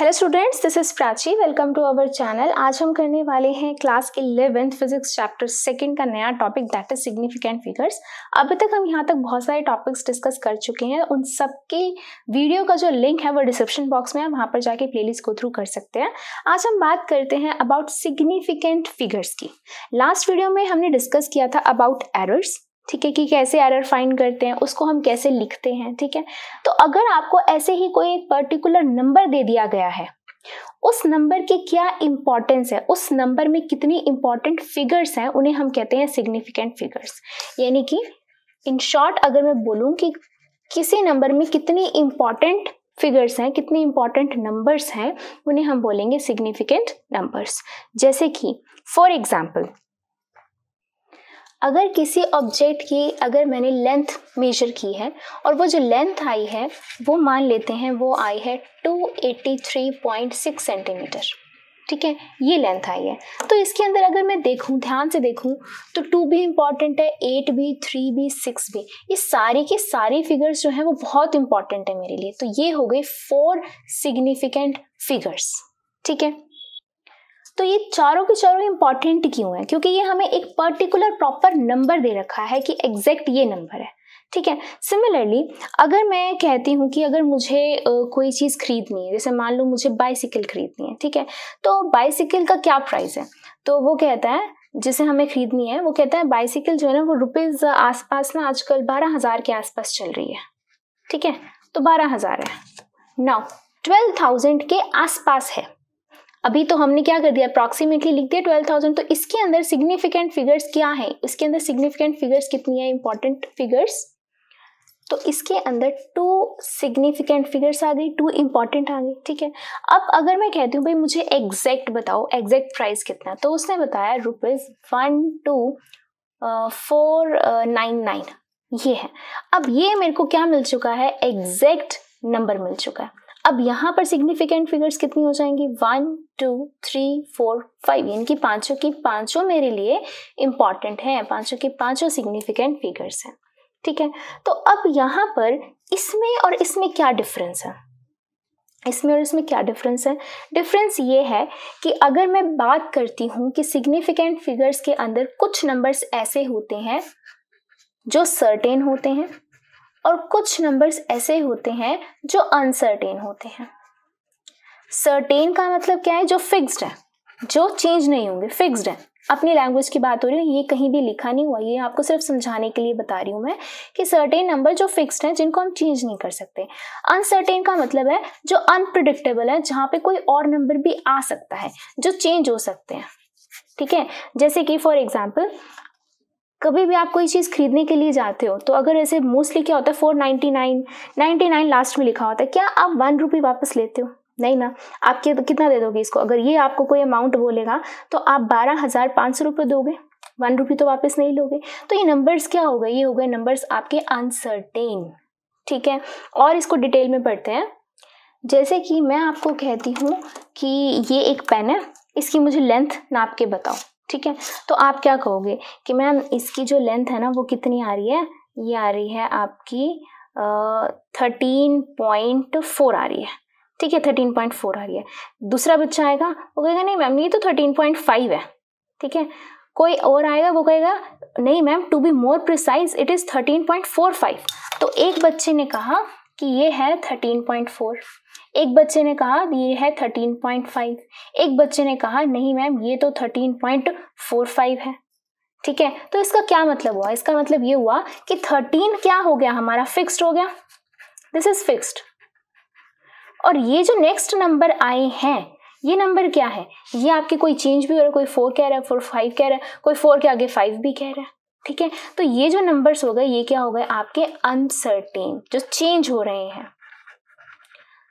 Hello students, this is Prachi. Welcome to our channel. आज हम करने वाले हैं क्लास 11 फिजिक्स चैप्टर 2 का नया topic, that is significant figures. अभी तक हम यहाँ तक बहुत सारे टॉपिक्स डिस्कस कर चुके हैं। उन सब की वीडियो का जो लिंक है वो डिस्क्रिप्शन बॉक्स में है, वहाँ पर जाके प्लेलिस्ट को थ्रू कर सकते हैं। आज हम बात करते हैं अबाउट सिग्निफिकेंट फिगर्स की। लास्ट वीडियो में हमने डिस्कस किया था अबाउट एरर्स, ठीक है, कि कैसे एरर फाइंड करते हैं, उसको हम कैसे लिखते हैं, ठीक है। तो अगर आपको ऐसे ही कोई एक पर्टिकुलर नंबर दे दिया गया है, उस नंबर की क्या इम्पॉर्टेंस है, उस नंबर में कितनी इम्पॉर्टेंट फिगर्स हैं, उन्हें हम कहते हैं सिग्निफिकेंट फिगर्स। यानी कि इन शॉर्ट अगर मैं बोलूँ कि किसी नंबर में कितनी इम्पॉर्टेंट फिगर्स हैं, कितने इम्पॉर्टेंट नंबर्स हैं, उन्हें हम बोलेंगे सिग्निफिकेंट नंबर्स। जैसे कि फॉर एग्जाम्पल, अगर किसी ऑब्जेक्ट की अगर मैंने लेंथ मेजर की है और वो जो लेंथ आई है वो मान लेते हैं वो आई है 283.6 सेंटीमीटर, ठीक है, ये लेंथ आई है। तो इसके अंदर अगर मैं देखूं, ध्यान से देखूं, तो 2 भी इम्पॉर्टेंट है, 8 भी, 3 भी, 6 भी, ये सारी की सारी फिगर्स जो हैं वो बहुत इम्पॉर्टेंट है मेरे लिए। तो ये हो गई 4 सिग्निफिकेंट फिगर्स, ठीक है। तो ये चारों के चारों इम्पॉर्टेंट क्यों है? क्योंकि ये हमें एक पर्टिकुलर प्रॉपर नंबर दे रखा है कि एग्जैक्ट ये नंबर है, ठीक है। सिमिलरली अगर मैं कहती हूँ कि अगर मुझे कोई चीज़ खरीदनी है, जैसे मान लो मुझे बाइसिकल खरीदनी है, ठीक है, तो बाइसिकल का क्या प्राइस है, तो वो कहता है, जिसे हमें खरीदनी है, वो कहता है बाइसिकल जो है ना वो रुपीज़ आसपास ना आजकल 12,000 के आसपास चल रही है, ठीक है, तो 12,000 है ना, 12,000 के आसपास है। अभी तो हमने क्या कर दिया, अप्रॉक्सीमेटली लिख दिया 12,000। तो इसके अंदर सिग्निफिकेंट फिगर्स क्या है, इसके अंदर सिग्निफिकेंट फिगर्स कितनी है, इंपॉर्टेंट फिगर्स। तो इसके अंदर 2 सिग्निफिकेंट फिगर्स आ गई, 2 इंपॉर्टेंट आ गई, ठीक है। अब अगर मैं कहती हूँ भाई मुझे एग्जैक्ट बताओ, एग्जैक्ट प्राइस कितना, तो उसने बताया रुपीज 12499, ये है। अब ये मेरे को क्या मिल चुका है, एग्जैक्ट नंबर मिल चुका है। अब यहाँ पर सिग्निफिकेंट फिगर्स कितनी हो जाएंगी, 1 2 3 4 5, इनकी पांचों की पांचों मेरे लिए इम्पॉर्टेंट हैं, पांचों की पांचों सिग्निफिकेंट फिगर्स हैं, ठीक है। तो अब यहाँ पर इसमें और इसमें क्या डिफरेंस है, इसमें और इसमें क्या डिफरेंस है? डिफरेंस ये है कि अगर मैं बात करती हूँ कि सिग्निफिकेंट फिगर्स के अंदर कुछ नंबर्स ऐसे होते हैं जो सर्टेन होते हैं और कुछ नंबर्स ऐसे होते हैं जो अनसर्टेन होते हैं। सर्टेन का मतलब क्या है, जो फिक्स्ड है, जो चेंज नहीं होंगे, फिक्स्ड है। अपनी लैंग्वेज की बात हो रही है, ये कहीं भी लिखा नहीं हुआ, ये आपको सिर्फ समझाने के लिए बता रही हूँ मैं कि सर्टेन नंबर जो फिक्स्ड हैं, जिनको हम चेंज नहीं कर सकते। अनसर्टेन का मतलब है जो अनप्रिडिक्टेबल है, जहाँ पे कोई और नंबर भी आ सकता है, जो चेंज हो सकते हैं, ठीक है। जैसे कि फॉर एग्जाम्पल कभी भी आप कोई चीज़ खरीदने के लिए जाते हो, तो अगर ऐसे मोस्टली क्या होता है, 499 लास्ट में लिखा होता है, क्या आप 1 रुपये वापस लेते हो? नहीं ना। आप कितना दे दोगे इसको? अगर ये आपको कोई अमाउंट बोलेगा तो आप 12,500 रुपये दोगे, 1 रुपये तो वापस नहीं लोगे। तो ये नंबर्स क्या हो गए, ये हो गए नंबर्स आपके अनसर्टेन, ठीक है। और इसको डिटेल में पढ़ते हैं। जैसे कि मैं आपको कहती हूँ कि ये एक पेन है, इसकी मुझे लेंथ नाप के बताओ, ठीक है, तो आप क्या कहोगे कि मैम इसकी जो लेंथ है ना वो कितनी आ रही है, ये आ रही है आपकी 13.4 आ रही है, ठीक है, 13.4 आ रही है। दूसरा बच्चा आएगा वो कहेगा नहीं मैम ये तो 13.5 है, ठीक है। कोई और आएगा वो कहेगा नहीं ma'am, to be more precise it is 13.45। तो एक बच्चे ने कहा कि ये है 13.4, एक बच्चे ने कहा ये है 13.5, एक बच्चे ने कहा नहीं मैम ये तो 13.45 है, ठीक है। तो इसका क्या मतलब हुआ, इसका मतलब ये हुआ कि 13 क्या हो गया, हमारा फिक्स्ड हो गया, दिस इज फिक्स्ड। और ये जो नेक्स्ट नंबर आए हैं, ये नंबर क्या है, ये आपके कोई चेंज भी हो रहा है, कोई 4 कह रहा है, 4 5 कह रहा है, कोई 4 के आगे 5 भी कह रहा है, ठीक है। तो ये जो नंबर्स हो गए ये क्या हो गए, आपके अनसर्टेन, जो चेंज हो रहे हैं,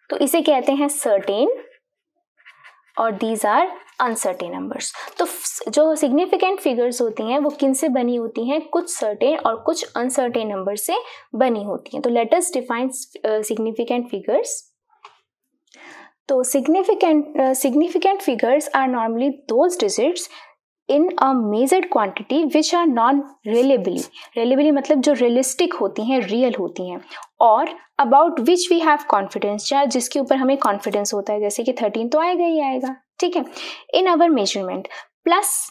तो इसे कहते हैं सर्टेन, और दीज आर अनसर्टेन नंबर्स। तो जो सिग्निफिकेंट फिगर्स होती हैं वो किन से बनी होती हैं, कुछ सर्टेन और कुछ अनसर्टेन नंबर से बनी होती हैं। तो let us define significant figures. तो significant figures are normally those digits in a measured quantity which are non reliably, reliably मतलब जो रियलिस्टिक होती हैं, रियल होती हैं, और about which we have confidence, या जिसके ऊपर हमें कॉन्फिडेंस होता है, जैसे कि 13 तो आएगा ही आएगा, ठीक है। In our measurement plus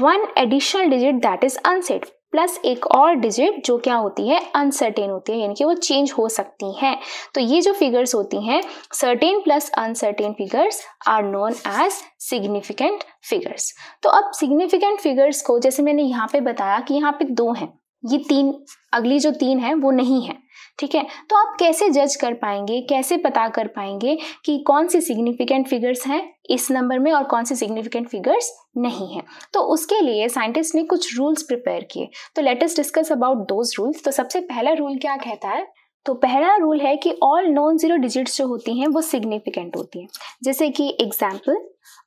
one additional digit that is uncertain, plus एक और डिजिट जो क्या होती है, अनसर्टेन होती है, यानी कि वो चेंज हो सकती हैं। तो ये जो फिगर्स होती हैं, certain plus uncertain figures are known as significant figures. तो अब सिग्निफिकेंट फिगर्स को, जैसे मैंने यहाँ पे बताया कि यहाँ पे दो हैं, ये तीन, अगली जो तीन है वो नहीं है, ठीक है। तो आप कैसे जज कर पाएंगे, कैसे पता कर पाएंगे कि कौन सी सिग्निफिकेंट फिगर्स हैं इस नंबर में और कौन सी सिग्निफिकेंट फिगर्स नहीं हैं। तो उसके लिए साइंटिस्ट ने कुछ रूल्स प्रिपेयर किए। तो let us discuss about those rules. तो सबसे पहला रूल क्या कहता है, तो पहला रूल है कि ऑल नॉन जीरो डिजिट्स जो होती हैं वो सिग्निफिकेंट होती हैं। जैसे कि एग्जाम्पल,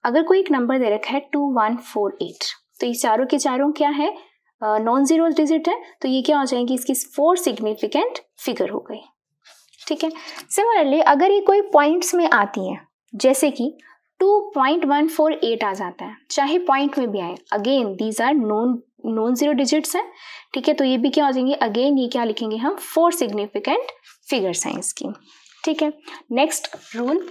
अगर कोई एक नंबर दे रखा है 2148, तो ये चारों के चारों क्या है, नॉन जीरो डिजिट है, तो ये क्या हो जाएगी, इसकी 4 सिग्निफिकेंट फिगर हो गई, ठीक है। सिमिलरली अगर ये कोई पॉइंट्स में आती है, जैसे कि 2.148 आ जाता है, चाहे पॉइंट में भी आए, again these are non zero digits हैं, ठीक है। तो ये भी क्या हो जाएंगे, अगेन ये क्या लिखेंगे हम, 4 सिग्निफिकेंट फिगर्स हैं इसकी, ठीक है। Next rule,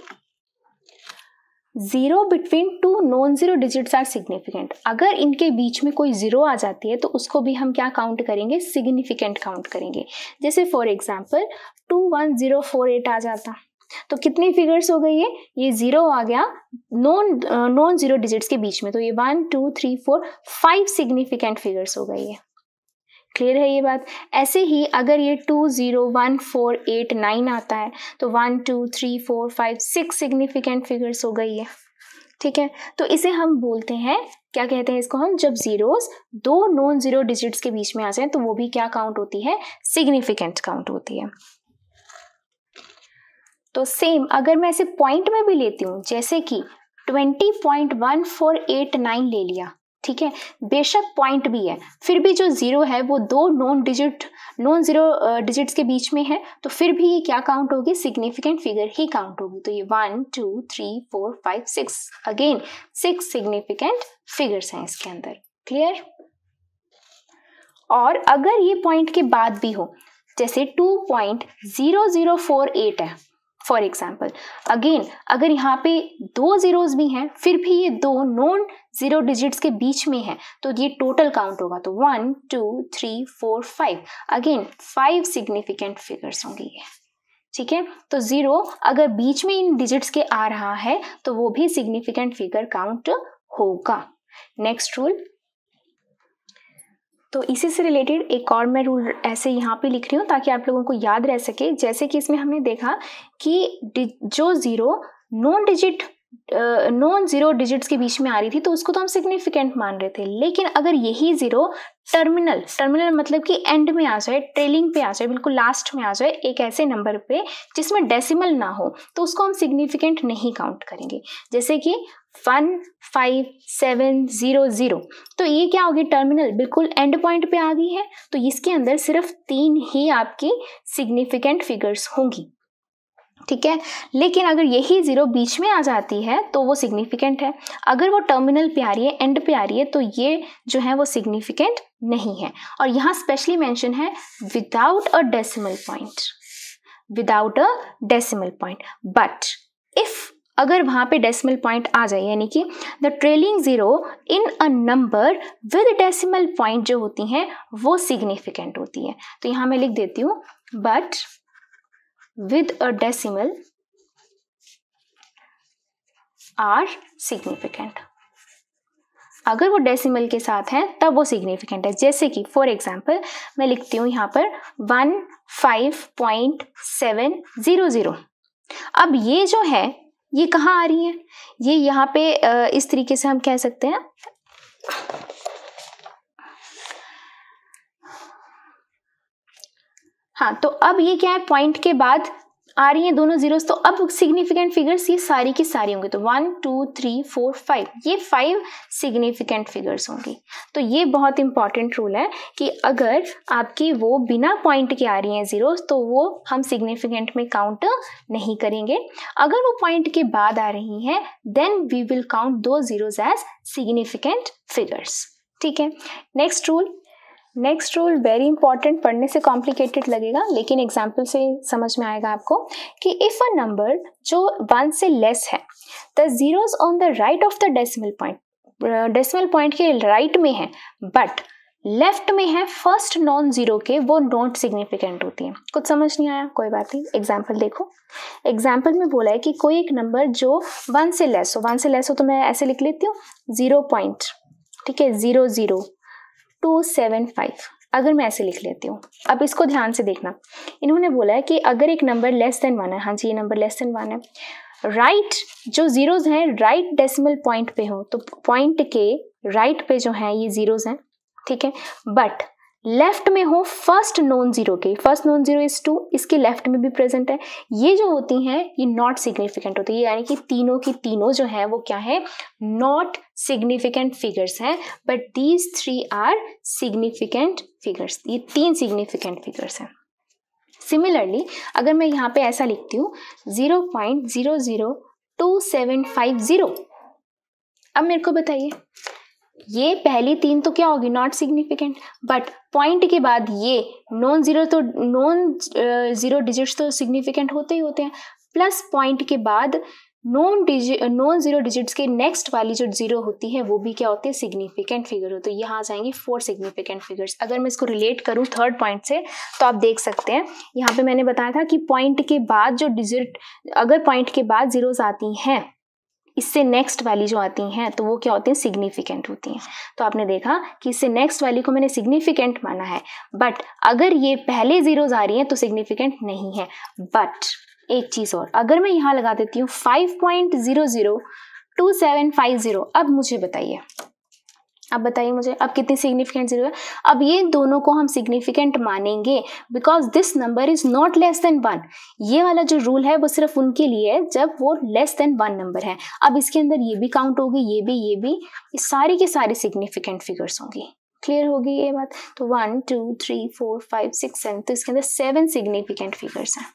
zero between two non zero digits are significant. अगर इनके बीच में कोई जीरो आ जाती है तो उसको भी हम क्या काउंट करेंगे, सिग्निफिकेंट काउंट करेंगे। जैसे फॉर एग्जांपल 21048 आ जाता, तो कितनी फिगर्स हो गई है, ये जीरो आ गया नॉन जीरो डिजिट्स के बीच में, तो ये 1 2 3 4 5 सिग्निफिकेंट फिगर्स हो गई है। क्लियर है ये बात। ऐसे ही अगर ये 201489 आता है तो 1 2 3 4 5 6 सिग्निफिकेंट फिगर्स हो गई है, ठीक है। तो इसे हम बोलते हैं, क्या कहते हैं इसको हम, जब जीरोस दो नॉन जीरो डिजिट्स के बीच में आ जाए तो वो भी क्या काउंट होती है, सिग्निफिकेंट काउंट होती है। तो सेम अगर मैं ऐसे पॉइंट में भी लेती हूँ, जैसे कि 20.1489 ले लिया, ठीक है, बेशक पॉइंट भी है, फिर भी जो जीरो है वो दो नॉन जीरो डिजिट्स के बीच में है, तो फिर भी ये क्या काउंट होगी, सिग्निफिकेंट फिगर ही काउंट होगी। तो ये 1 2 3 4 5 6, अगेन 6 सिग्निफिकेंट फिगर्स हैं इसके अंदर। क्लियर। और अगर ये पॉइंट के बाद भी हो, जैसे 2.0048 है फॉर एग्जाम्पल, अगेन अगर यहाँ पे दो जीरोज भी हैं, फिर भी ये दो नॉन जीरो डिजिट्स के बीच में है, तो ये टोटल काउंट होगा, तो 1 2 3 4 5, अगेन 5 सिग्निफिकेंट फिगर्स होंगी ये, ठीक है। तो जीरो अगर बीच में इन डिजिट्स के आ रहा है तो वो भी सिग्निफिकेंट फिगर काउंट होगा। नेक्स्ट रूल, तो इसी से रिलेटेड एक और मैं रूल ऐसे यहाँ पे लिख रही हूँ ताकि आप लोगों को याद रह सके। जैसे कि इसमें हमने देखा कि जो जीरो नॉन जीरो डिजिट्स के बीच में आ रही थी तो उसको तो हम सिग्निफिकेंट मान रहे थे, लेकिन अगर यही जीरो टर्मिनल मतलब कि एंड में आ जाए, ट्रेलिंग पे आ जाए, बिल्कुल लास्ट में आ जाए, एक ऐसे नंबर पे जिसमें डेसिमल ना हो, तो उसको हम सिग्निफिकेंट नहीं काउंट करेंगे। जैसे कि 15700, तो ये क्या होगी, टर्मिनल बिल्कुल एंड पॉइंट पे आ गई है, तो इसके अंदर सिर्फ 3 ही आपकी सिग्निफिकेंट फिगर्स होंगी, ठीक है। लेकिन अगर यही जीरो बीच में आ जाती है तो वो सिग्निफिकेंट है, अगर वो टर्मिनल पे आ रही है, एंड पे आ रही है, तो ये जो है वो सिग्निफिकेंट नहीं है। और यहाँ स्पेशली मेंशन है without a decimal point, without a decimal point, but if अगर वहाँ पे डेसिमल पॉइंट आ जाए, यानी कि the trailing zero in a number with decimal point जो होती हैं वो सिग्निफिकेंट होती है। तो यहाँ मैं लिख देती हूँ but with a decimal are significant, अगर वो डेसिमल के साथ है तब वो सिग्निफिकेंट है। जैसे कि फॉर एग्जाम्पल मैं लिखती हूँ यहाँ पर 15.700, अब ये जो है ये कहाँ आ रही है, ये यहाँ पे इस तरीके से हम कह सकते हैं, हाँ। तो अब ये क्या है, पॉइंट के बाद आ रही हैं दोनों जीरोस, तो अब सिग्निफिकेंट फिगर्स ये सारी की सारी होंगी। तो 1 2 3 4 5 ये 5 सिग्निफिकेंट फिगर्स होंगी। तो ये बहुत इंपॉर्टेंट रूल है कि अगर आपकी वो बिना पॉइंट के आ रही हैं जीरोस तो वो हम सिग्निफिकेंट में काउंट नहीं करेंगे। अगर वो पॉइंट के बाद आ रही हैं देन वी विल काउंट दो जीरोस एज सिग्निफिकेंट फिगर्स। ठीक है, next rule. Next rule very important, पढ़ने से कॉम्प्लिकेटेड लगेगा लेकिन एग्जाम्पल से समझ में आएगा आपको कि इफ़ अ नंबर जो 1 से लेस है the zeros on the right of the decimal point के राइट में है बट लेफ्ट में है फर्स्ट नॉन जीरो के, वो नॉट सिग्निफिकेंट होती है। कुछ समझ नहीं आया, कोई बात नहीं, एग्जाम्पल देखो। एग्जाम्पल में बोला है कि कोई एक नंबर जो 1 से लेस हो, 1 से लेस हो तो मैं ऐसे लिख लेती हूँ 0 पॉइंट, ठीक है, 0 0 2 7 5, अगर मैं ऐसे लिख लेती हूँ। अब इसको ध्यान से देखना, इन्होंने बोला है कि अगर एक नंबर लेस देन 1 है, हाँ जी ये नंबर लेस देन 1 है, राइट जो जीरोज हैं राइट डेसिमल पॉइंट पे हो, तो पॉइंट के राइट पे जो हैं ये जीरोज हैं, ठीक है, बट लेफ्ट में हो फर्स्ट नॉन जीरो के, फर्स्ट नॉन जीरो इज 2, इसके लेफ्ट में भी प्रेजेंट है, ये जो होती हैं ये नॉट सिग्निफिकेंट होती है। यानी कि तीनों की तीनों जो है वो क्या है, नॉट सिग्निफिकेंट फिगर्स हैं, but these 3 are significant figures, ये 3 सिग्निफिकेंट फिगर्स हैं। सिमिलरली अगर मैं यहाँ पे ऐसा लिखती हूँ 0.00275, अब मेरे को बताइए ये पहली 3 तो क्या होगी, नॉट सिग्निफिकेंट, बट पॉइंट के बाद ये नॉन जीरो डिजिट्स तो सिग्निफिकेंट होते ही होते हैं, प्लस पॉइंट के बाद नॉन जीरो डिजिट्स के नेक्स्ट वाली जो जीरो होती है वो भी क्या होती है, सिग्निफिकेंट फिगर हो। तो यहाँ आ जाएंगी 4 सिग्निफिकेंट फिगर्स। अगर मैं इसको रिलेट करूँ थर्ड पॉइंट से तो आप देख सकते हैं, यहाँ पे मैंने बताया था कि पॉइंट के बाद जो डिजिट, अगर पॉइंट के बाद जीरोज आती हैं इससे नेक्स्ट वाली जो आती हैं तो वो क्या होती हैं, सिग्निफिकेंट होती हैं। तो आपने देखा कि इससे नेक्स्ट वाली को मैंने सिग्निफिकेंट माना है, बट अगर ये पहले जीरोज आ रही हैं तो सिग्निफिकेंट नहीं है। बट एक चीज़ और, अगर मैं यहाँ लगा देती हूँ 5.002750, अब मुझे बताइए, अब बताइए मुझे अब कितनी सिग्निफिकेंट जीरो है। अब ये दोनों को हम सिग्निफिकेंट मानेंगे because this number is not less than 1। ये वाला जो रूल है वो सिर्फ उनके लिए है जब वो लेस देन 1 नंबर है। अब इसके अंदर ये भी काउंट होगी, ये भी, इस सारी के सारे सिग्निफिकेंट फिगर्स होंगी। क्लियर होगी ये बात। तो 1 2 3 4 5 6 7, तो इसके अंदर 7 सिग्निफिकेंट फिगर्स हैं।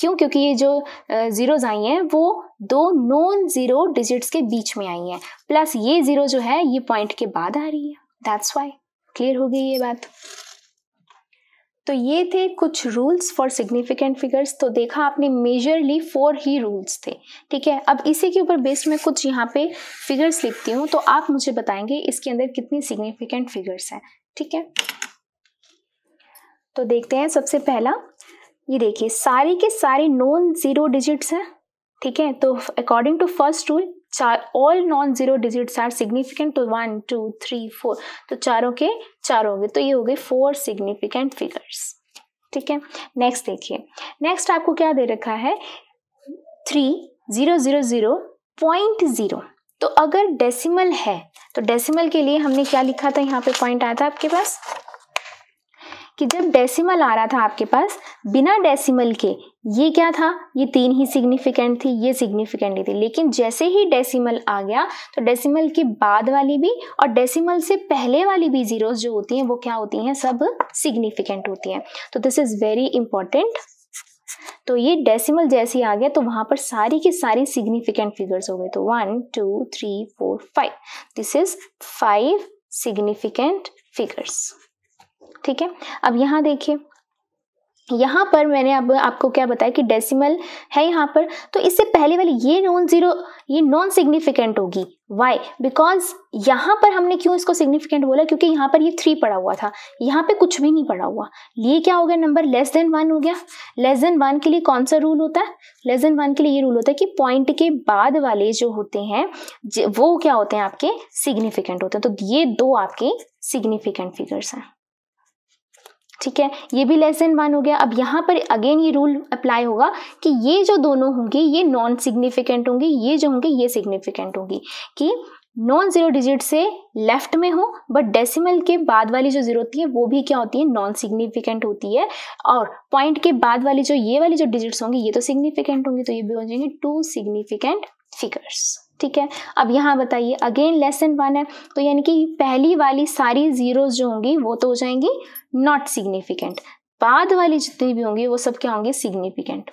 क्यों? क्योंकि ये जो जीरोज आई हैं वो 2 नॉन जीरो डिजिट्स के बीच में आई हैं, प्लस ये जीरो जो है ये पॉइंट के बाद आ रही है, दैट्स वाई। क्लियर हो गई ये बात। तो ये थे कुछ रूल्स फॉर सिग्निफिकेंट फिगर्स। तो देखा आपने मेजरली 4 ही रूल्स थे, ठीक है। अब इसी के ऊपर बेस्ड में कुछ यहाँ पे फिगर्स लिखती हूँ तो आप मुझे बताएंगे इसके अंदर कितनी सिग्निफिकेंट फिगर्स हैं, ठीक है। तो देखते हैं, सबसे पहला ये देखिए सारे के सारे नॉन जीरो डिजिट्स हैं, ठीक है। तो according to first rule all non zero digits are significant. तो 1 2 3 4, तो चारों के चारों हो गए, तो ये हो गए 4 सिग्निफिकेंट फिगर्स, ठीक है। नेक्स्ट देखिए, नेक्स्ट आपको क्या दे रखा है 3 0 0 0 0.0। तो अगर डेसिमल है तो डेसिमल के लिए हमने क्या लिखा था, यहाँ पे पॉइंट आया था आपके पास कि जब डेसिमल आ रहा था आपके पास बिना डेसिमल के ये क्या था, ये 3 ही सिग्निफिकेंट थी, ये सिग्निफिकेंट नहीं थी। लेकिन जैसे ही डेसिमल आ गया तो डेसिमल के बाद वाली भी और डेसिमल से पहले वाली भी जीरोस जो होती हैं वो क्या होती हैं, सब सिग्निफिकेंट होती हैं। तो दिस इज़ वेरी इंपॉर्टेंट। तो ये डेसिमल जैसे ही आ गया तो वहाँ पर सारी की सारी सिग्निफिकेंट फिगर्स हो गए। तो 1 2 3 4 5, दिस इज 5 सिग्निफिकेंट फिगर्स, ठीक है। अब यहाँ देखिए, यहाँ पर मैंने अब आपको क्या बताया कि डेसिमल है यहाँ पर, तो इससे पहले वाली ये नॉन जीरो, ये नॉन सिग्निफिकेंट होगी। वाई? बिकॉज यहाँ पर हमने क्यों इसको सिग्निफिकेंट बोला, क्योंकि यहाँ पर ये 3 पड़ा हुआ था, यहाँ पे कुछ भी नहीं पड़ा हुआ। ये क्या हो गया, नंबर लेस देन 1 हो गया। लेस देन 1 के लिए कौन सा रूल होता है, लेस देन 1 के लिए ये रूल होता है कि पॉइंट के बाद वाले जो होते हैं वो क्या होते हैं, आपके सिग्निफिकेंट होते हैं। तो ये 2 आपके सिग्निफिकेंट फिगर्स हैं, ठीक है। ये भी लेस देन 1 हो गया। अब यहाँ पर अगेन ये रूल अप्लाई होगा कि ये जो दोनों होंगी ये नॉन सिग्निफिकेंट होंगी, ये जो होंगे ये सिग्निफिकेंट होंगी, कि नॉन जीरो डिजिट से लेफ्ट में हो बट डेसिमल के बाद वाली जो जीरो होती है वो भी क्या होती है, नॉन सिग्निफिकेंट होती है, और पॉइंट के बाद वाली जो ये वाली जो डिजिट्स होंगी ये तो सिग्निफिकेंट होंगी, तो ये भी हो जाएंगे टू सिग्निफिकेंट फिगर्स। ठीक है, अब यहाँ बताइए अगेन लेसन वन है, तो यानी कि पहली वाली सारी जीरोस जो होंगी वो तो हो जाएंगी नॉट सिग्निफिकेंट, बाद वाली जितनी भी होंगी वो सब क्या होंगे, सिग्निफिकेंट।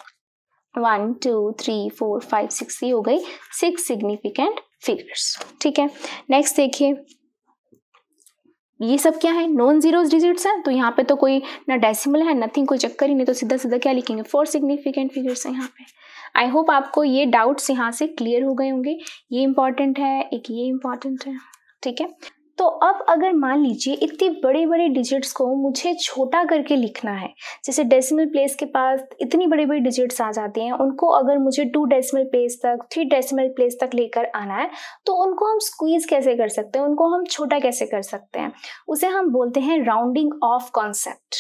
1 2 3 4 5 6 ये हो गई 6 सिग्निफिकेंट फिगर्स। ठीक है, नेक्स्ट देखिए ये सब क्या है, नॉन जीरो डिजिट्स हैं, तो यहाँ पे तो कोई ना डेसिमल है नथिंग, कोई चक्कर ही नहीं, तो सीधा सीधा क्या लिखेंगे, 4 सिग्निफिकेंट फिगर्स हैं यहाँ पे। आई होप आपको ये डाउट्स यहाँ से क्लियर हो गए होंगे, ये इम्पॉर्टेंट है, एक ये इम्पॉर्टेंट है। ठीक है, तो अब अगर मान लीजिए इतने बड़े बड़े डिजिट्स को मुझे छोटा करके लिखना है, जैसे डेसिमल प्लेस के पास इतनी बड़े बड़े डिजिट्स आ जाते हैं, उनको अगर मुझे 2 डेसिमल प्लेस तक 3 डेसिमल प्लेस तक लेकर आना है, तो उनको हम स्क्वीज कैसे कर सकते हैं, उनको हम छोटा कैसे कर सकते हैं, उसे हम बोलते हैं राउंडिंग ऑफ कॉन्सेप्ट,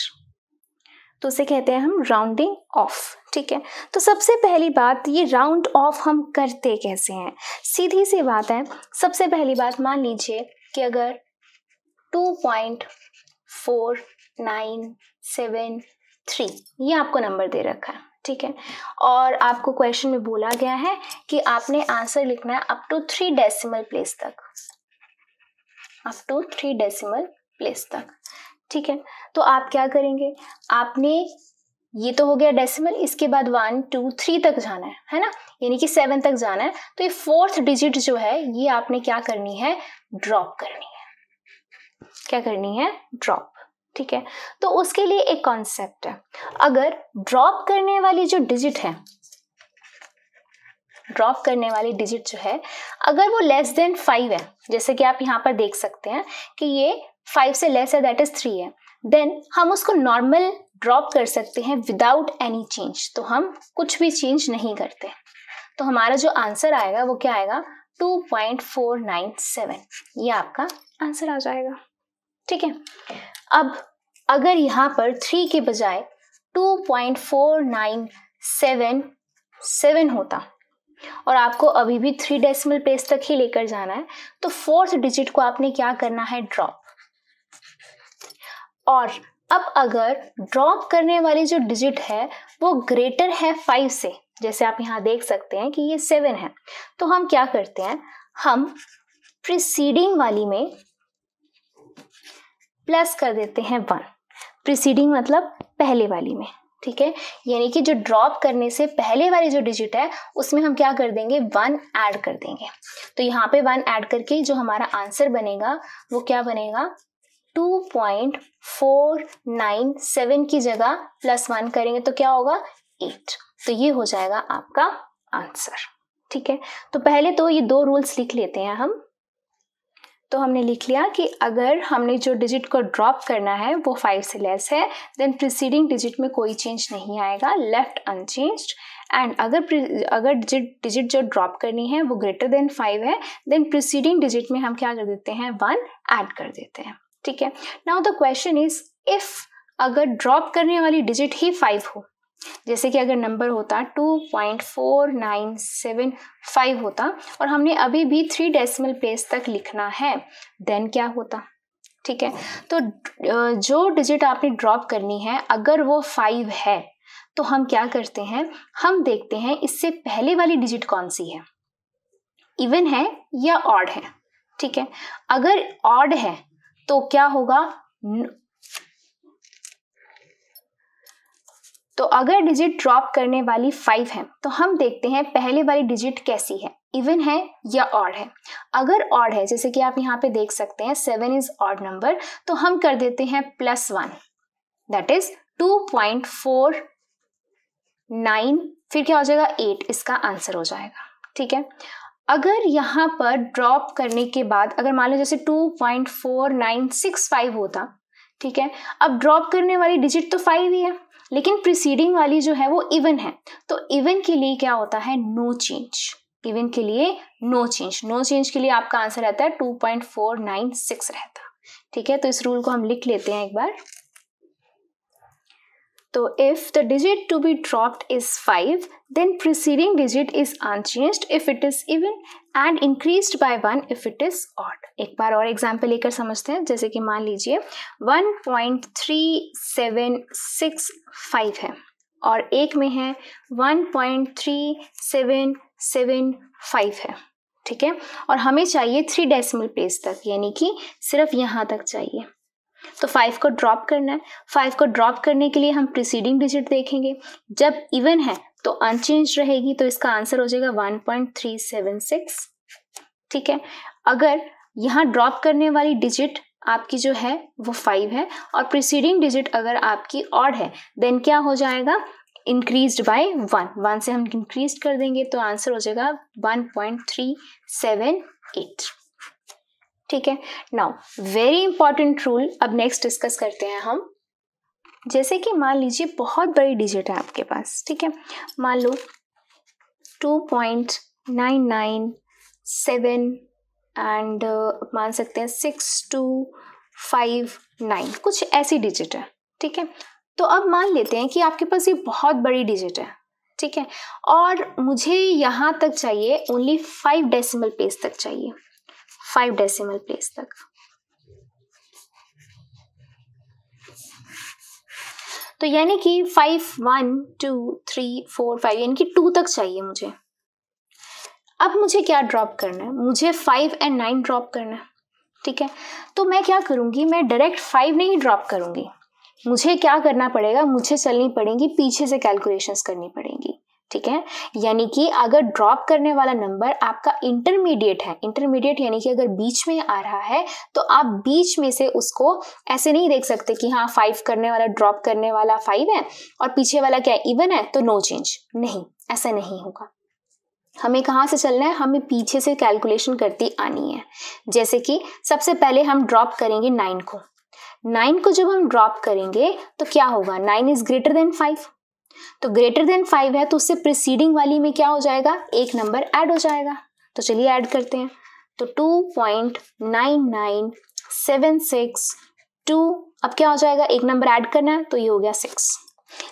तो उसे कहते हैं हम राउंडिंग ऑफ। ठीक है, तो सबसे पहली बात ये राउंड ऑफ हम करते कैसे हैं, सीधी सी बात है। सबसे पहली बात मान लीजिए कि अगर 2.4973 ये आपको नंबर दे रखा है, ठीक है, और आपको क्वेश्चन में बोला गया है कि आपने आंसर लिखना है अप टू 3 डेसिमल प्लेस तक, अप टू 3 डेसिमल प्लेस तक। ठीक है, तो आप क्या करेंगे, आपने ये तो हो गया डेसिमल, इसके बाद 1 2 3 तक जाना है ना, यानी कि 7 तक जाना है, तो ये 4th डिजिट जो है ये आपने क्या करनी है, ड्रॉप करनी है, क्या करनी है, ड्रॉप। ठीक है, तो उसके लिए एक कॉन्सेप्ट है, अगर ड्रॉप करने वाली जो डिजिट है, ड्रॉप करने वाली डिजिट जो है अगर वो लेस देन 5 है, जैसे कि आप यहाँ पर देख सकते हैं कि ये 5 से लेस है, दैट इज 3 है, देन हम उसको नॉर्मल ड्रॉप कर सकते हैं विदाउट एनी चेंज, तो हम कुछ भी चेंज नहीं करते, तो हमारा जो आंसर आएगा वो क्या आएगा, 2.497 ये आपका आंसर आ जाएगा। ठीक है, अब अगर यहाँ पर 3 के बजाय 2.4977 होता और आपको अभी भी 3 डेसिमल प्लेस तक ही लेकर जाना है, तो 4th डिजिट को आपने क्या करना है, ड्रॉप। और अब अगर ड्रॉप करने वाली जो डिजिट है वो ग्रेटर है 5 से, जैसे आप यहाँ देख सकते हैं कि ये 7 है, तो हम क्या करते हैं, हम प्रीसीडिंग वाली में प्लस कर देते हैं 1, प्रीसीडिंग मतलब पहले वाली में। ठीक है, यानी कि जो ड्रॉप करने से पहले वाली जो डिजिट है उसमें हम क्या कर देंगे, 1 ऐड कर देंगे, तो यहाँ पे 1 ऐड करके जो हमारा आंसर बनेगा वो क्या बनेगा, 2.497 की जगह +1 करेंगे तो क्या होगा, 8, तो ये हो जाएगा आपका आंसर। ठीक है, तो पहले तो ये 2 रूल्स लिख लेते हैं हम, तो हमने लिख लिया कि अगर हमने जो डिजिट को ड्रॉप करना है वो 5 से लेस है, देन प्रीसीडिंग डिजिट में कोई चेंज नहीं आएगा, लेफ्ट अनचेंज्ड, एंड अगर डिजिट जो ड्रॉप करनी है वो ग्रेटर देन 5 है, देन प्रीसीडिंग डिजिट में हम क्या कर देते हैं, 1 ऐड कर देते हैं। ठीक है, now the question is if अगर ड्रॉप करने वाली डिजिट ही 5 हो, जैसे कि अगर नंबर होता 2.4975 होता और हमने अभी भी 3 डेसिमल प्लेस तक लिखना है, देन क्या होता। ठीक है, तो जो डिजिट आपने ड्रॉप करनी है अगर वो 5 है तो हम क्या करते हैं, हम देखते हैं इससे पहले वाली डिजिट कौन सी है, इवन है या ऑड है। ठीक है, अगर ऑड है तो क्या होगा, तो अगर डिजिट ड्रॉप करने वाली 5 है तो हम देखते हैं पहले वाली डिजिट कैसी है, इवन है या ऑड है। अगर ऑड है, जैसे कि आप यहाँ पे देख सकते हैं 7 इज ऑड नंबर, तो हम कर देते हैं +1, दैट इज 2.49 फिर क्या हो जाएगा, 8 इसका आंसर हो जाएगा। ठीक है, अगर यहाँ पर ड्रॉप करने के बाद अगर मान लो जैसे 2.4965 होता, ठीक है, अब ड्रॉप करने वाली डिजिट तो 5 ही है लेकिन प्रीसीडिंग वाली जो है वो इवन है, तो इवन के लिए क्या होता है, नो चेंज, इवन के लिए नो चेंज, नो चेंज के लिए आपका आंसर रहता है 2.496 रहता। ठीक है, तो इस रूल को हम लिख लेते हैं एक बार, So if the digit to be dropped is 5, then preceding digit is unchanged if it is even and increased by 1 if it is odd. एक बार और एग्जाम्पल लेकर समझते हैं. जैसे कि मान लीजिए 1.3765 है और एक में है 1.3775 है, ठीक है, और हमें चाहिए 3 डेसिमल प्लेस तक, यानी कि सिर्फ यहाँ तक चाहिए. तो 5 को ड्रॉप करना है. 5 को ड्रॉप करने के लिए हम प्रीसीडिंग डिजिट देखेंगे. जब इवन है तो अनचेंज रहेगी, तो इसका आंसर हो जाएगा 1.376, ठीक है. अगर यहाँ ड्रॉप करने वाली डिजिट आपकी जो है वो 5 है और प्रीसीडिंग डिजिट अगर आपकी ऑड है, देन क्या हो जाएगा, इंक्रीज्ड बाय 1 से हम इंक्रीज कर देंगे, तो आंसर हो जाएगा 1.378, ठीक है. नाउ वेरी इंपॉर्टेंट रूल अब नेक्स्ट डिस्कस करते हैं हम. जैसे कि मान लीजिए बहुत बड़ी डिजिट है आपके पास, ठीक है, मान लो 2.997 एंड मान सकते हैं 6259, कुछ ऐसी डिजिट है, ठीक है. तो अब मान लेते हैं कि आपके पास ये बहुत बड़ी डिजिट है, ठीक है, और मुझे यहाँ तक चाहिए, ओनली 5 डेसिमल प्लेस तक चाहिए, 5 डेसिमल प्लेस तक. तो यानी कि 5 1 2 3 4 5 यानी कि 2 तक चाहिए मुझे. अब मुझे क्या ड्रॉप करना है, मुझे 5 और 9 ड्रॉप करना है, ठीक है. तो मैं क्या करूँगी, मैं डायरेक्ट 5 नहीं ड्रॉप करूँगी. मुझे क्या करना पड़ेगा, मुझे चलनी पड़ेंगी, पीछे से कैलकुलेशंस करनी पड़ेंगी, ठीक है. यानी कि अगर ड्रॉप करने वाला नंबर आपका इंटरमीडिएट है, इंटरमीडिएट यानी कि अगर बीच में आ रहा है, तो आप बीच में से उसको ऐसे नहीं देख सकते कि हाँ 5 करने वाला, ड्रॉप करने वाला 5 है और पीछे वाला क्या इवन है तो नो चेंज, नहीं, ऐसा नहीं होगा. हमें कहाँ से चलना है, हमें पीछे से कैलकुलेशन करती आनी है. जैसे कि सबसे पहले हम ड्रॉप करेंगे 9 को. 9 को जब हम ड्रॉप करेंगे तो क्या होगा, 9 इज ग्रेटर देन 5, तो ग्रेटर देन 5 है तो उससे प्रीसीडिंग वाली में क्या हो जाएगा, एक नंबर ऐड हो जाएगा. तो चलिए ऐड करते हैं. तो 2.99762, अब क्या हो जाएगा, एक नंबर ऐड करना है तो ये हो गया 6.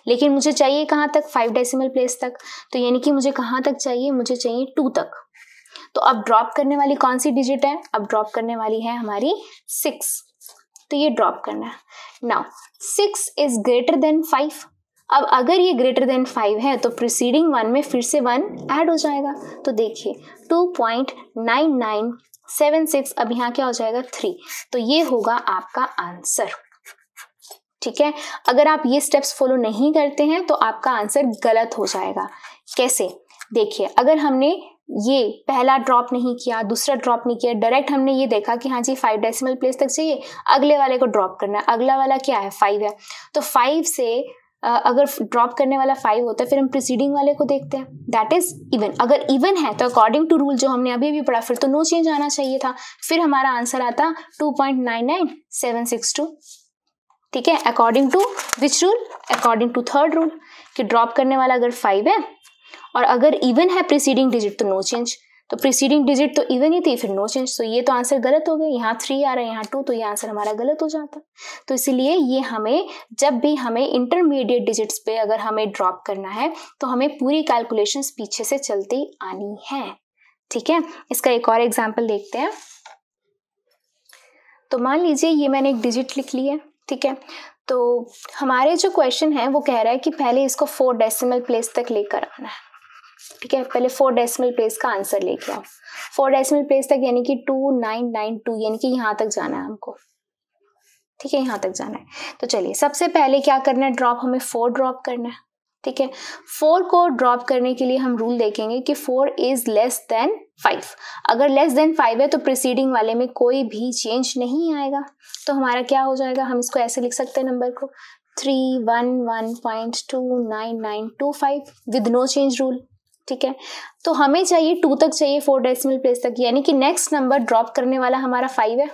लेकिन मुझे चाहिए कहाँ तक, 5 डेसिमल प्लेस तक. तो यानी कि मुझे कहाँ तक चाहिए, मुझे चाहिए 2 तक. तो अब ड्रॉप करने वाली कौन सी डिजिट है, अब ड्रॉप करने वाली है हमारी 6, तो ये ड्रॉप करना है. नाउ 6 इज ग्रेटर देन 5, अब अगर ये ग्रेटर देन 5 है तो प्रीसीडिंग 1 में फिर से 1 ऐड हो जाएगा. तो देखिए 2.9976, अब यहाँ क्या हो जाएगा 3, तो ये होगा आपका आंसर, ठीक है. अगर आप ये स्टेप्स फॉलो नहीं करते हैं तो आपका आंसर गलत हो जाएगा. कैसे, देखिए, अगर हमने ये पहला ड्रॉप नहीं किया, दूसरा ड्रॉप नहीं किया, डायरेक्ट हमने ये देखा कि हाँ जी 5 डेसिमल प्लेस तक चाहिए, अगले वाले को ड्रॉप करना है, अगला वाला क्या है 5 है, तो 5 से अगर ड्रॉप करने वाला 5 होता है, फिर हम प्रीसीडिंग वाले को देखते हैं, दैट इज इवन. अगर इवन है तो अकॉर्डिंग टू रूल जो हमने अभी भी पढ़ा, फिर तो नो चेंज आना चाहिए था, फिर हमारा आंसर आता 2.99762, ठीक है. According to which rule, according to third rule, कि ड्रॉप करने वाला अगर 5 है और अगर इवन है प्रीसीडिंग डिजिट तो नो चेंज. तो प्रीसीडिंग डिजिट तो इवन ही थी, फिर नो चेंज, तो ये तो आंसर गलत हो गया. यहाँ 3 आ रहा है, यहाँ 2, तो ये आंसर हमारा गलत हो जाता. तो इसलिए ये हमें, जब भी हमें इंटरमीडिएट डिजिट्स पे अगर हमें ड्रॉप करना है तो हमें पूरी कैलकुलेशंस पीछे से चलती आनी है, ठीक है. इसका एक और एग्जाम्पल देखते हैं. तो मान लीजिए ये मैंने एक डिजिट लिख ली है, ठीक है. तो हमारे जो क्वेश्चन है वो कह रहा है कि पहले इसको 4 डेसिमल प्लेस तक लेकर आना है, ठीक है. पहले 4 डेसिमल प्लेस का आंसर लेके आओ, 4 डेसिमल प्लेस तक, यानी कि 2992, यानी कि यहाँ तक जाना है हमको, ठीक है, यहाँ तक जाना है. तो चलिए सबसे पहले क्या करना है, ड्रॉप, हमें 4 ड्रॉप करना है, ठीक है. 4 को ड्रॉप करने के लिए हम रूल देखेंगे कि 4 इज लेस देन 5, अगर लेस देन 5 है तो प्रीसीडिंग वाले में कोई भी चेंज नहीं आएगा. तो हमारा क्या हो जाएगा, हम इसको ऐसे लिख सकते हैं नंबर को 311.29925 विद नो चेंज रूल, ठीक है. तो हमें चाहिए 2 तक चाहिए 4 डेसिमल प्लेस तक, यानी कि नेक्स्ट नंबर ड्रॉप करने वाला हमारा 5 है.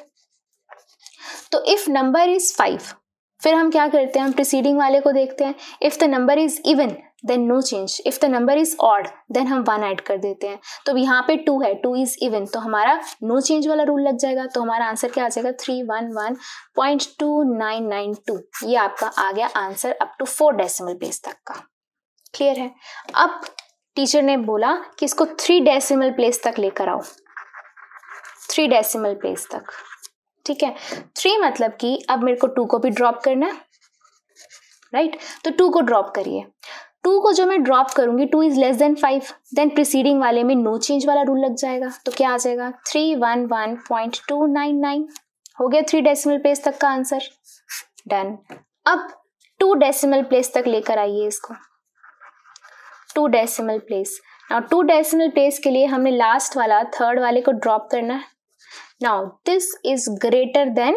तो इफ नंबर इज 5, फिर हम क्या करते हैं, हम प्रीसीडिंग वाले को देखते हैं. If the number is even then no change. If the number is odd, then हम 1 ऐड कर देते हैं. तो यहाँ पे 2 है, 2 is even, तो हमारा no change वाला रूल लग जाएगा. तो हमारा आंसर क्या आ जाएगा 311.2992. ये आपका आ गया answer up to 4 decimal place तक का. क्लियर है. अब टीचर ने बोला कि इसको 3 डेसिमल प्लेस तक लेकर आओ, 3 डेसिमल प्लेस तक. ठीक है, 3 मतलब कि अब मेरे को 2 को भी ड्रॉप करना है, राइट? तो 2 को ड्रॉप करिए. 2 को जो मैं ड्रॉप करूंगी, 2 is less than 5, then preceding वाले में नो चेंज वाला रूल लग जाएगा. तो क्या आ जाएगा 311.299. हो गया 3 डेसिमल प्लेस तक का आंसर, डन. अब 2 डेसिमल प्लेस तक लेकर आइए इसको, 2 decimal place. Now 2 decimal place के लिए हमने लास्ट वाला थर्ड वाले को ड्रॉप करना है. Now this is greater than,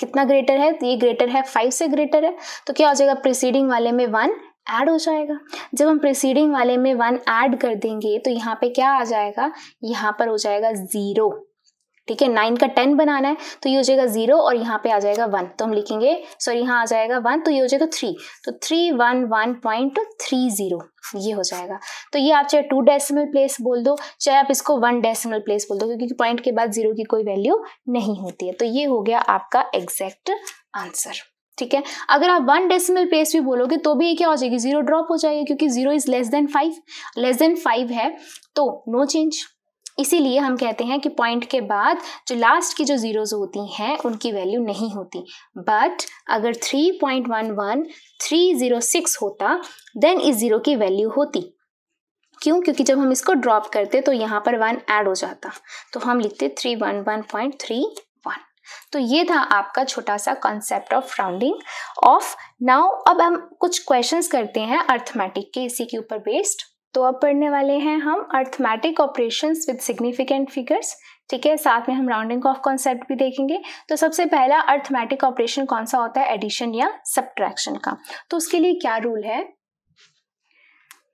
कितना ग्रेटर है? ये ग्रेटर है, 5 से ग्रेटर है. तो क्या हो जाएगा, प्रीसीडिंग वाले में 1 ऐड हो जाएगा. जब हम प्रीसीडिंग वाले में 1 ऐड कर देंगे तो यहाँ पे क्या आ जाएगा, यहाँ पर हो जाएगा 0. ठीक है, 9 का 10 बनाना है तो ये हो जाएगा 0 और यहाँ पे आ जाएगा 1. तो हम लिखेंगे, सॉरी यहाँ आ जाएगा 1, तो ये हो जाएगा 3. तो 311.30 ये हो जाएगा. तो ये आप चाहे 2 डेसिमल प्लेस बोल दो, चाहे आप इसको 1 डेसिमल प्लेस बोल दो, क्योंकि पॉइंट के बाद 0 की कोई वैल्यू नहीं होती है. तो ये हो गया आपका एग्जैक्ट आंसर. ठीक है, अगर आप 1 डेसिमल प्लेस भी बोलोगे तो भी ये क्या हो जाएगी, 0 ड्रॉप हो जाएगी, क्योंकि 0 इज लेस देन 5 है तो नो चेंज. इसीलिए हम कहते हैं कि पॉइंट के बाद जो लास्ट की जो जीरोज होती हैं उनकी वैल्यू नहीं होती. बट अगर 3.11306 होता देन इस 0 की वैल्यू होती. क्यों? क्योंकि जब हम इसको ड्रॉप करते तो यहाँ पर 1 ऐड हो जाता. तो हम लिखते 311.31. तो ये था आपका छोटा सा concept of rounding off. Now अब हम कुछ क्वेश्चंस करते हैं अर्थमेटिक के, इसी के ऊपर बेस्ड. तो अब पढ़ने वाले हैं हम arithmetic operations with significant figures. ठीक है, साथ में हम राउंडिंग ऑफ कॉन्सेप्ट भी देखेंगे. तो सबसे पहला अर्थमेटिक ऑपरेशन कौन सा होता है, एडिशन या सब्ट्रैक्शन का. तो उसके लिए क्या रूल है,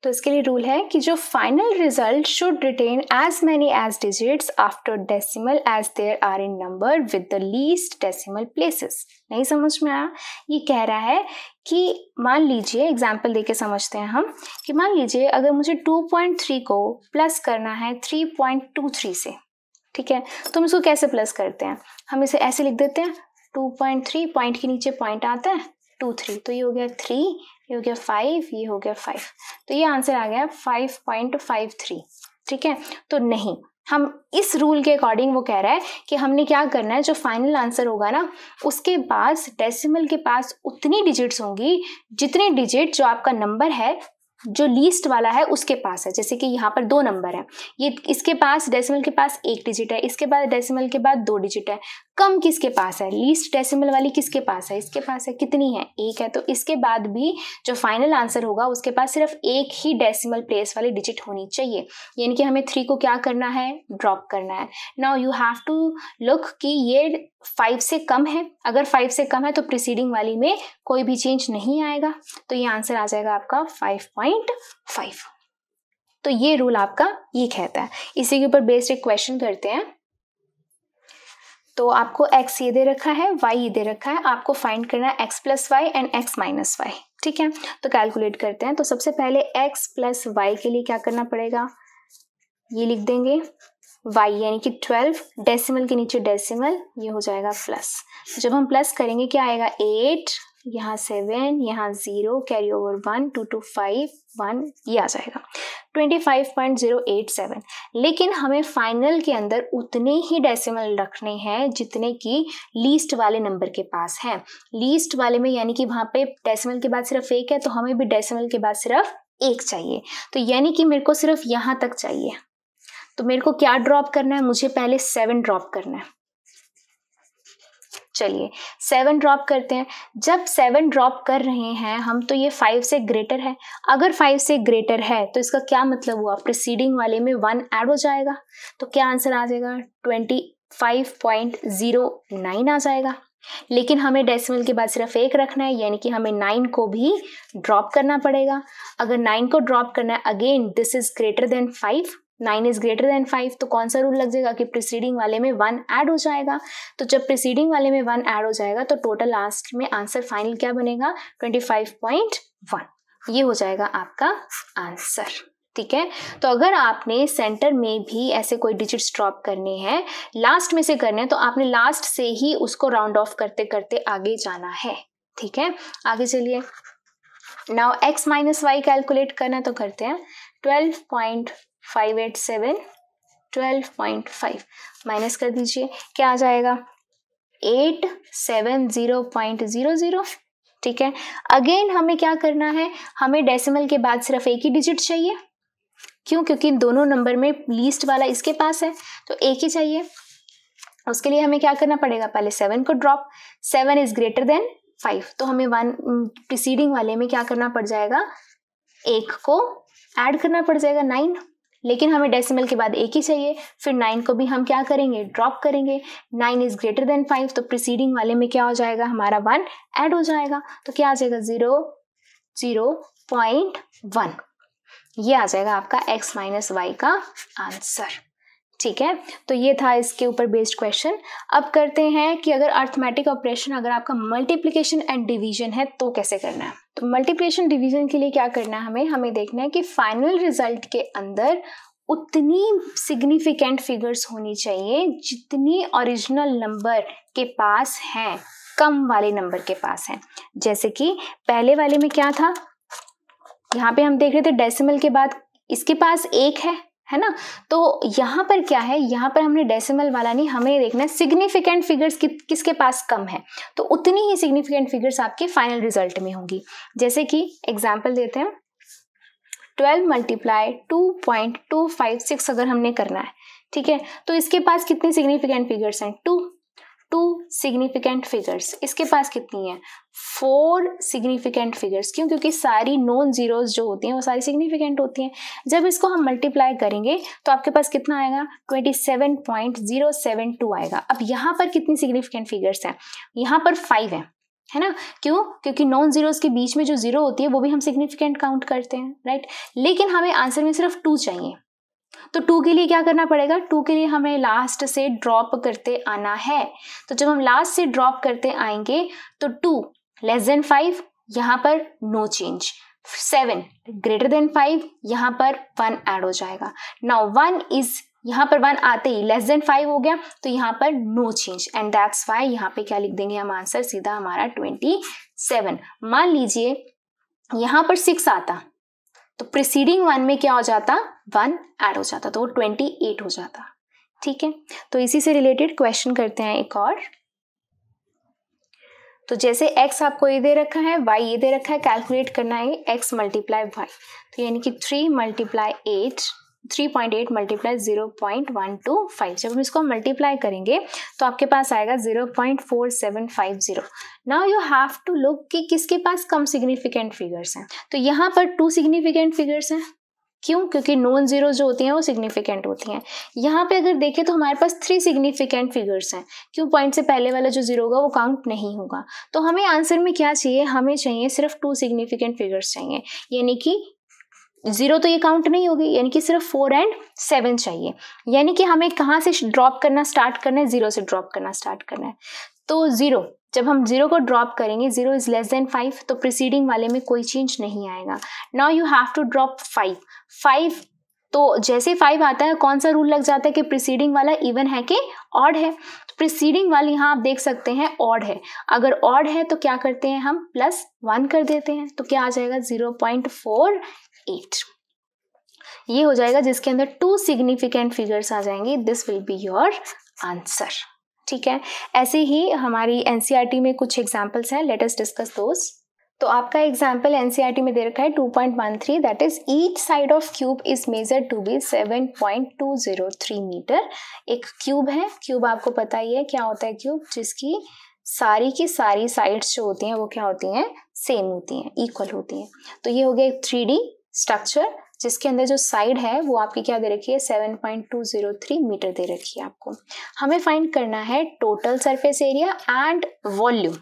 तो इसके लिए रूल है कि जो final result should retain as many as digits after decimal as there are in number with the least decimal places. नहीं समझ में आया? ये कह रहा है कि मान लीजिए, एग्जाम्पल देके समझते हैं हम, कि मान लीजिए अगर मुझे 2.3 को प्लस करना है 3.23 से. ठीक है, तो हम इसको कैसे प्लस करते हैं, हम इसे ऐसे लिख देते हैं 2.3 पॉइंट के नीचे पॉइंट आता है 2 3, तो ये हो गया 3, ये हो गया 5, ये हो गया 5. तो ये आंसर आ गया 5.53. ठीक है, तो नहीं, हम इस रूल के अकॉर्डिंग वो कह रहा है कि हमने क्या करना है, जो फाइनल आंसर होगा ना उसके पास डेसिमल के पास उतनी डिजिट्स होंगी जितने डिजिट जो आपका नंबर है जो लीस्ट वाला है उसके पास है. जैसे कि यहाँ पर 2 नंबर है, ये इसके पास डेसिमल के पास 1 डिजिट है, इसके बाद डेसिमल के बाद 2 डिजिट है. कम किसके पास है, लीस्ट डेसिमल वाली किसके पास है, इसके पास है, कितनी है, 1 है. तो इसके बाद भी जो फाइनल आंसर होगा उसके पास सिर्फ 1 ही डेसिमल प्लेस वाली डिजिट होनी चाहिए. यानी कि हमें 3 को क्या करना है, ड्रॉप करना है. Now you have to look कि ये 5 से कम है, अगर 5 से कम है तो प्रीसीडिंग वाली में कोई भी चेंज नहीं आएगा. तो ये आंसर आ जाएगा आपका 5.5. तो ये रूल आपका ये कहता है. इसी के ऊपर बेस्ड एक क्वेश्चन करते हैं. तो आपको x ये दे रखा है, y ये दे रखा है, आपको फाइंड करना है x+y एंड x-y. ठीक है, तो कैलकुलेट करते हैं. तो सबसे पहले x+y के लिए क्या करना पड़ेगा, ये लिख देंगे y यानी कि 12, डेसिमल के नीचे डेसिमल, ये हो जाएगा प्लस. जब हम प्लस करेंगे क्या आएगा, 8, यहाँ 7, यहाँ 0, कैरी ओवर 1 2 2 5 1, ये आ जाएगा 25.087. लेकिन हमें फाइनल के अंदर उतने ही डेसिमल रखने हैं जितने की लीस्ट वाले नंबर के पास हैं. लीस्ट वाले में यानी कि वहाँ पे डेसिमल के बाद सिर्फ 1 है, तो हमें भी डेसिमल के बाद सिर्फ 1 चाहिए. तो यानी कि मेरे को सिर्फ यहाँ तक चाहिए. तो मेरे को क्या ड्रॉप करना है, मुझे पहले 7 ड्रॉप करना है. चलिए 7 ड्रॉप करते हैं. जब 7 ड्रॉप कर रहे हैं हम, तो ये 5 से ग्रेटर है. अगर 5 से ग्रेटर है तो इसका क्या मतलब हुआ, प्रीसीडिंग वाले में 1 ऐड हो जाएगा. तो क्या आंसर आ जाएगा, 25.09 आ जाएगा. लेकिन हमें डेसिमल के बाद सिर्फ 1 रखना है, यानी कि हमें 9 को भी ड्रॉप करना पड़ेगा. अगर 9 को ड्रॉप करना है, again this is greater than 5, 9 is greater than 5, तो कौन सा रूल लग जाएगा कि प्रीसीडिंग वाले में 1 ऐड हो जाएगा. तो जब प्रीसीडिंग वाले में 1 ऐड हो जाएगा तो टोटल लास्ट में आंसर फाइनल क्या बनेगा, 25.1. ये हो जाएगा आपका आंसर। ठीक है, तो अगर आपने सेंटर में भी ऐसे कोई डिजिट्स ड्रॉप करने हैं, लास्ट में से करने हैं, तो आपने लास्ट से ही उसको राउंड ऑफ करते करते आगे जाना है। ठीक है, आगे चलिए। Now x minus y calculate करना तो करते हैं। 12.587 12.5 माइनस कर दीजिए, क्या आ जाएगा 870.00। ठीक है, अगेन हमें क्या करना है, हमें डेसिमल के बाद सिर्फ एक ही डिजिट चाहिए। क्यों? क्योंकि दोनों नंबर में लीस्ट वाला इसके पास है तो एक ही चाहिए। उसके लिए हमें क्या करना पड़ेगा, पहले 7 को ड्रॉप, 7 इज ग्रेटर देन 5, तो हमें वन प्रीसीडिंग वाले में क्या करना पड़ जाएगा, 1 को ऐड करना पड़ जाएगा 9, लेकिन हमें डेसिमल के बाद एक ही चाहिए। फिर 9 को भी हम क्या करेंगे, ड्रॉप करेंगे, 9 इज ग्रेटर देन 5, तो प्रीसीडिंग वाले में क्या हो जाएगा, हमारा 1 ऐड हो जाएगा, तो क्या आ जाएगा 0.1। ये आ जाएगा आपका x माइनस वाई का आंसर। ठीक है, तो ये था इसके ऊपर बेस्ड क्वेश्चन। अब करते हैं कि अगर अर्थमेटिक ऑपरेशन, अगर आपका मल्टीप्लिकेशन एंड डिवीजन है तो कैसे करना है। तो मल्टीप्लिकेशन डिवीजन के लिए क्या करना है, हमें देखना है कि फाइनल रिजल्ट के अंदर उतनी सिग्निफिकेंट फिगर्स होनी चाहिए जितनी ओरिजिनल नंबर के पास हैं, कम वाले नंबर के पास हैं। जैसे कि पहले वाले में क्या था, यहाँ पे हम देख रहे थे डेसिमल के बाद इसके पास 1 है ना, तो यहाँ पर क्या है, यहाँ पर हमने डेसिमल वाला नहीं, हमें देखना है सिग्निफिकेंट फिगर्स किसके पास कम है, तो उतनी ही सिग्निफिकेंट फिगर्स आपके फाइनल रिजल्ट में होंगी। जैसे कि एग्जाम्पल देते हैं, 12 × 2.256 अगर हमने करना है, ठीक है, तो इसके पास कितनी सिग्निफिकेंट फिगर्स हैं, 2 सिग्निफिकेंट फिगर्स। इसके पास कितनी है, 4 सिग्निफिकेंट फिगर्स। क्यों? क्योंकि सारी नॉन जीरोज जो होती हैं वो सारी सिग्निफिकेंट होती हैं। जब इसको हम मल्टीप्लाई करेंगे तो आपके पास कितना आएगा, 27.072 आएगा। अब यहाँ पर कितनी सिग्निफिकेंट फिगर्स हैं, यहाँ पर 5 है ना। क्यों? क्योंकि नॉन जीरोज के बीच में जो जीरो होती है वो भी हम सिग्निफिकेंट काउंट करते हैं, राइट। लेकिन हमें आंसर में सिर्फ 2 चाहिए, तो 2 के लिए क्या करना पड़ेगा, 2 के लिए हमें लास्ट से ड्रॉप करते आना है। तो जब हम लास्ट से ड्रॉप करते आएंगे तो 2 <5, यहाँ पर नो चेंज, 7 <5, यहाँ पर 1 ऐड हो जाएगा। नाउ 1 इज, यहाँ पर 1 आते ही <5 हो गया, तो यहाँ पर no change, and that's why यहाँ पे क्या लिख देंगे हम, आंसर सीधा हमारा 27। मान लीजिए यहाँ पर 6 आता तो प्रीसीडिंग 1 में क्या हो जाता, 1 ऐड हो जाता, तो वो 28 हो जाता। ठीक है, तो इसी से रिलेटेड क्वेश्चन करते हैं एक और। तो जैसे x आपको ये दे रखा है, y ये दे रखा है, कैलकुलेट करना है x मल्टीप्लाई वाई, तो यानी कि 3.8 मल्टीप्लाई 0.125। जब हम इसको मल्टीप्लाई करेंगे तो आपके पास आएगा 0.4750। Now you have to look कि किसके पास कम सिग्निफिकेंट फिगर्स हैं, तो यहाँ पर 2 सिग्निफिकेंट फिगर्स हैं। क्यों? क्योंकि नॉन जीरो जो होती हैं वो सिग्निफिकेंट होती हैं। यहाँ पे अगर देखें तो हमारे पास 3 सिग्निफिकेंट फिगर्स हैं। क्यों? पॉइंट से पहले वाला जो जीरो होगा वो काउंट नहीं होगा। तो हमें आंसर में क्या चाहिए, हमें चाहिए सिर्फ 2 सिग्निफिकेंट फिगर्स चाहिए, यानी कि 0 तो ये काउंट नहीं होगी, यानी कि सिर्फ 4 और 7 चाहिए। यानी कि हमें कहाँ से ड्रॉप करना स्टार्ट करना है, 0 से ड्रॉप करना स्टार्ट करना है। तो 0, जब हम 0 को ड्रॉप करेंगे, 0 is <5, तो प्रीसीडिंग वाले में कोई चेंज नहीं आएगा। Now you have to drop 5। तो जैसे 5 आता है कौन सा रूल लग जाता है कि प्रीसीडिंग वाला इवन है कि ऑड है। तो प्रीसीडिंग वाले यहाँ आप देख सकते हैं ऑड है, अगर ऑड है तो क्या करते हैं हम +1 कर देते हैं, तो क्या आ जाएगा 0.48। ये हो जाएगा जिसके अंदर 2 सिग्निफिकेंट फिगर्स आ जाएंगी। This will be your answer. ठीक है, ऐसे ही हमारी एनसीईआरटी में कुछ एग्जांपल्स हैं, लेट अस डिस्कस दोस। तो आपका एग्जांपल एनसीईआरटी में दे रखा है 2.13, that is each side of cube is measured to be 7.203 metre. एक क्यूब है, क्यूब आपको पता ही है क्या होता है क्यूब, जिसकी सारी की सारी साइड्स जो होती हैं वो क्या होती हैं, सेम होती हैं, इक्वल होती हैं। तो ये हो गया एक 3D स्ट्रक्चर जिसके अंदर जो साइड है वो आपकी क्या दे रखी है, 7.203 मीटर दे रखी है। आपको हमें फाइंड करना है total surface area and volume.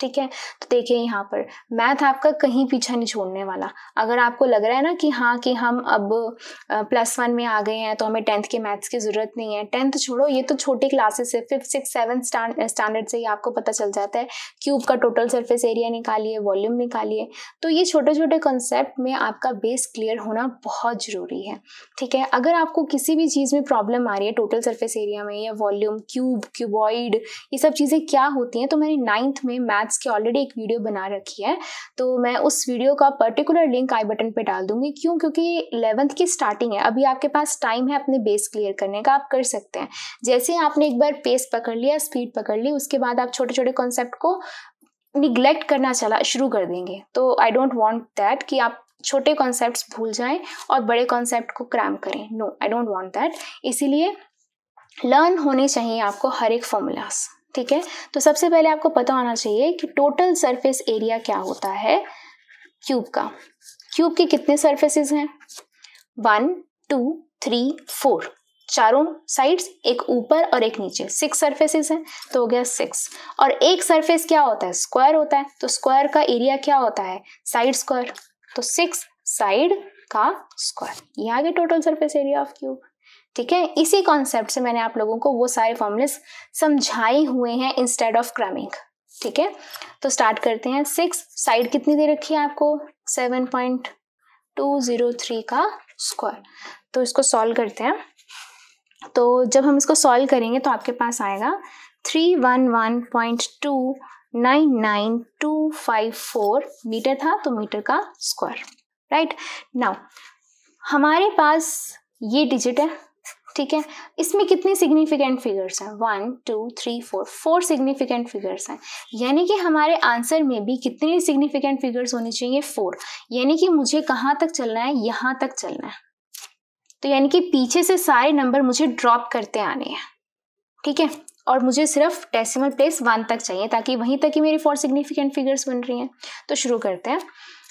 ठीक है। तो देखिए यहाँ पर मैथ आपका कहीं पीछा नहीं छोड़ने वाला। अगर आपको लग रहा है ना कि हाँ कि हम अब +1 में आ गए हैं तो हमें 10th के मैथ्स की ज़रूरत नहीं है, 10th छोड़ो, ये तो छोटी क्लासेस से 5th 6th 7th स्टैंडर्ड से ही आपको पता चल जाता है। क्यूब का टोटल सरफेस एरिया निकालिए, वॉल्यूम निकालिए, तो ये छोटे छोटे कॉन्सेप्ट में आपका बेस क्लियर होना बहुत ज़रूरी है, ठीक है। अगर आपको किसी भी चीज़ में प्रॉब्लम आ रही है, टोटल सरफेस एरिया में या वॉल्यूम, क्यूब, क्यूबॉइड, ये सब चीज़ें क्या होती हैं, तो मैंने 9th में मैथ्स की ऑलरेडी एक वीडियो बना रखी है, तो मैं उस वीडियो का पर्टिकुलर लिंक आई बटन पे डाल दूंगी। क्यों? क्योंकि 11th की स्टार्टिंग है, अभी आपके पास टाइम है अपने बेस क्लियर करने का, आप कर सकते हैं। जैसे आपने एक बार पेस पकड़ लिया, स्पीड पकड़ ली, उसके बाद आप छोटे छोटे कॉन्सेप्ट को निग्लेक्ट करना चला शुरू कर देंगे। तो आई डोंट वांट दैट कि आप छोटे कॉन्सेप्ट्स भूल जाएं और बड़े कॉन्सेप्ट को क्रैम्प करें, no I don't want that. इसीलिए लर्न होने चाहिए आपको हर एक फॉर्मूलास, ठीक है। तो सबसे पहले आपको पता होना चाहिए कि टोटल सरफेस एरिया क्या होता है क्यूब का। क्यूब के कितने सरफेसेस हैं? 1 2 3 4, चारों साइड्स, एक ऊपर और एक नीचे, 6 सरफेसेस हैं, तो हो गया 6। और एक सरफेस क्या होता है? स्क्वायर होता है, तो स्क्वायर का एरिया क्या होता है? साइड स्क्वायर, तो 6 साइड का स्क्वायर, ये आ गया total surface area of cube, ठीक है। इसी कॉन्सेप्ट से मैंने आप लोगों को वो सारे फॉर्मूलेस समझाए हुए हैं इंस्टेड ऑफ क्रैमिंग, ठीक है। तो स्टार्ट करते हैं। 6 साइड कितनी दे रखी है आपको? 7.203 का स्क्वायर। तो इसको सॉल्व करते हैं। तो जब हम इसको सॉल्व करेंगे तो आपके पास आएगा 311.299254 मीटर था, तो मीटर का स्क्वायर। राइट नाउ हमारे पास ये डिजिट है, ठीक है। इसमें कितने सिग्निफिकेंट फिगर्स हैं? 1 2 3 4 सिग्निफिकेंट फिगर्स हैं, यानी कि हमारे आंसर में भी कितने सिग्निफिकेंट फिगर्स होने चाहिए? 4। यानी कि मुझे कहाँ तक चलना है? यहाँ तक चलना है। तो यानी कि पीछे से सारे नंबर मुझे ड्रॉप करते आने हैं, ठीक है। और मुझे सिर्फ डेसिमल प्लेस 1 तक चाहिए, ताकि वहीं तक ही मेरी 4 सिग्निफिकेंट फिगर्स बन रही हैं। तो शुरू करते हैं।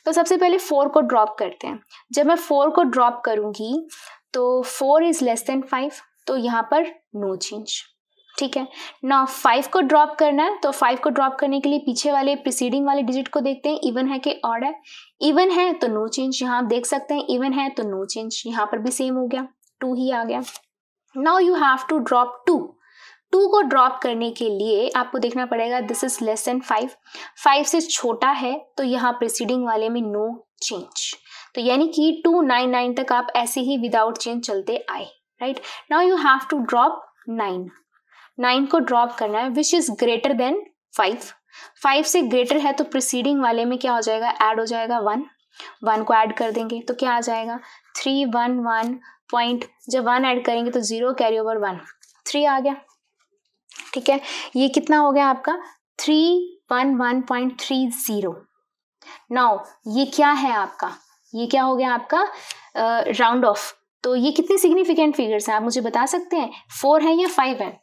तो सबसे पहले 4 को ड्रॉप करते हैं। जब मैं 4 को ड्रॉप करूँगी तो 4 is less than 5, तो यहाँ पर नो चेंज, ठीक है। नाउ 5 को ड्रॉप करना है, तो 5 को ड्रॉप करने के लिए पीछे वाले प्रीसीडिंग वाले डिजिट को देखते हैं, इवन है कि ऑड है। इवन है तो नो चेंज, यहाँ आप देख सकते हैं इवन है तो नो चेंज, यहाँ पर भी सेम हो गया, 2 ही आ गया। Now you have to drop 2। 2 को ड्रॉप करने के लिए आपको देखना पड़ेगा दिस इज लेस देन 5, 5 से छोटा है, तो यहाँ प्रीसीडिंग वाले में नो चेंज। तो यानी कि 299 तक आप ऐसे ही विदाउट चेंज चलते आए। Right now you have to drop 9। 9 को ड्रॉप करना है विच इज ग्रेटर देन 5, 5 से ग्रेटर है तो प्रीसीडिंग वाले में क्या हो जाएगा? ऐड हो जाएगा 1 को ऐड कर देंगे तो क्या आ जाएगा? 311. जब 1 ऐड करेंगे तो 0 कैरी ओवर 1, 3 आ गया, ठीक है। ये कितना हो गया आपका? 311.30। नाउ ये क्या है आपका? ये क्या हो गया आपका? Round off. तो ये कितने सिग्निफिकेंट फिगर्स हैं आप मुझे बता सकते हैं? 4 है या 5 है?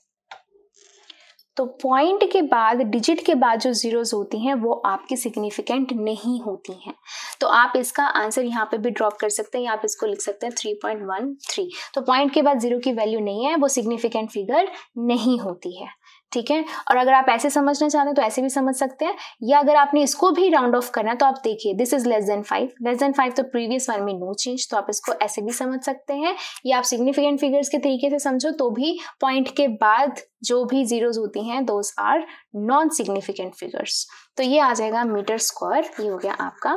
तो पॉइंट के बाद, डिजिट के बाद जो जीरोस होती हैं वो आपकी सिग्निफिकेंट नहीं होती हैं, तो आप इसका आंसर यहाँ पे भी ड्रॉप कर सकते हैं, या आप इसको लिख सकते हैं 3.13। तो पॉइंट के बाद जीरो की वैल्यू नहीं है, वो सिग्निफिकेंट फिगर नहीं होती है, ठीक है। और अगर आप ऐसे समझना चाहते हैं तो ऐसे भी समझ सकते हैं, या अगर आपने इसको भी राउंड ऑफ करना है तो आप देखिए this is less than 5, less than 5 तो प्रीवियस वन में नो चेंज, तो आप इसको ऐसे भी समझ सकते हैं, या आप सिग्निफिकेंट फिगर्स के तरीके से समझो तो भी पॉइंट के बाद जो भी जीरोज होती हैं those are non significant figures. तो ये आ जाएगा मीटर स्क्वायर, ये हो गया आपका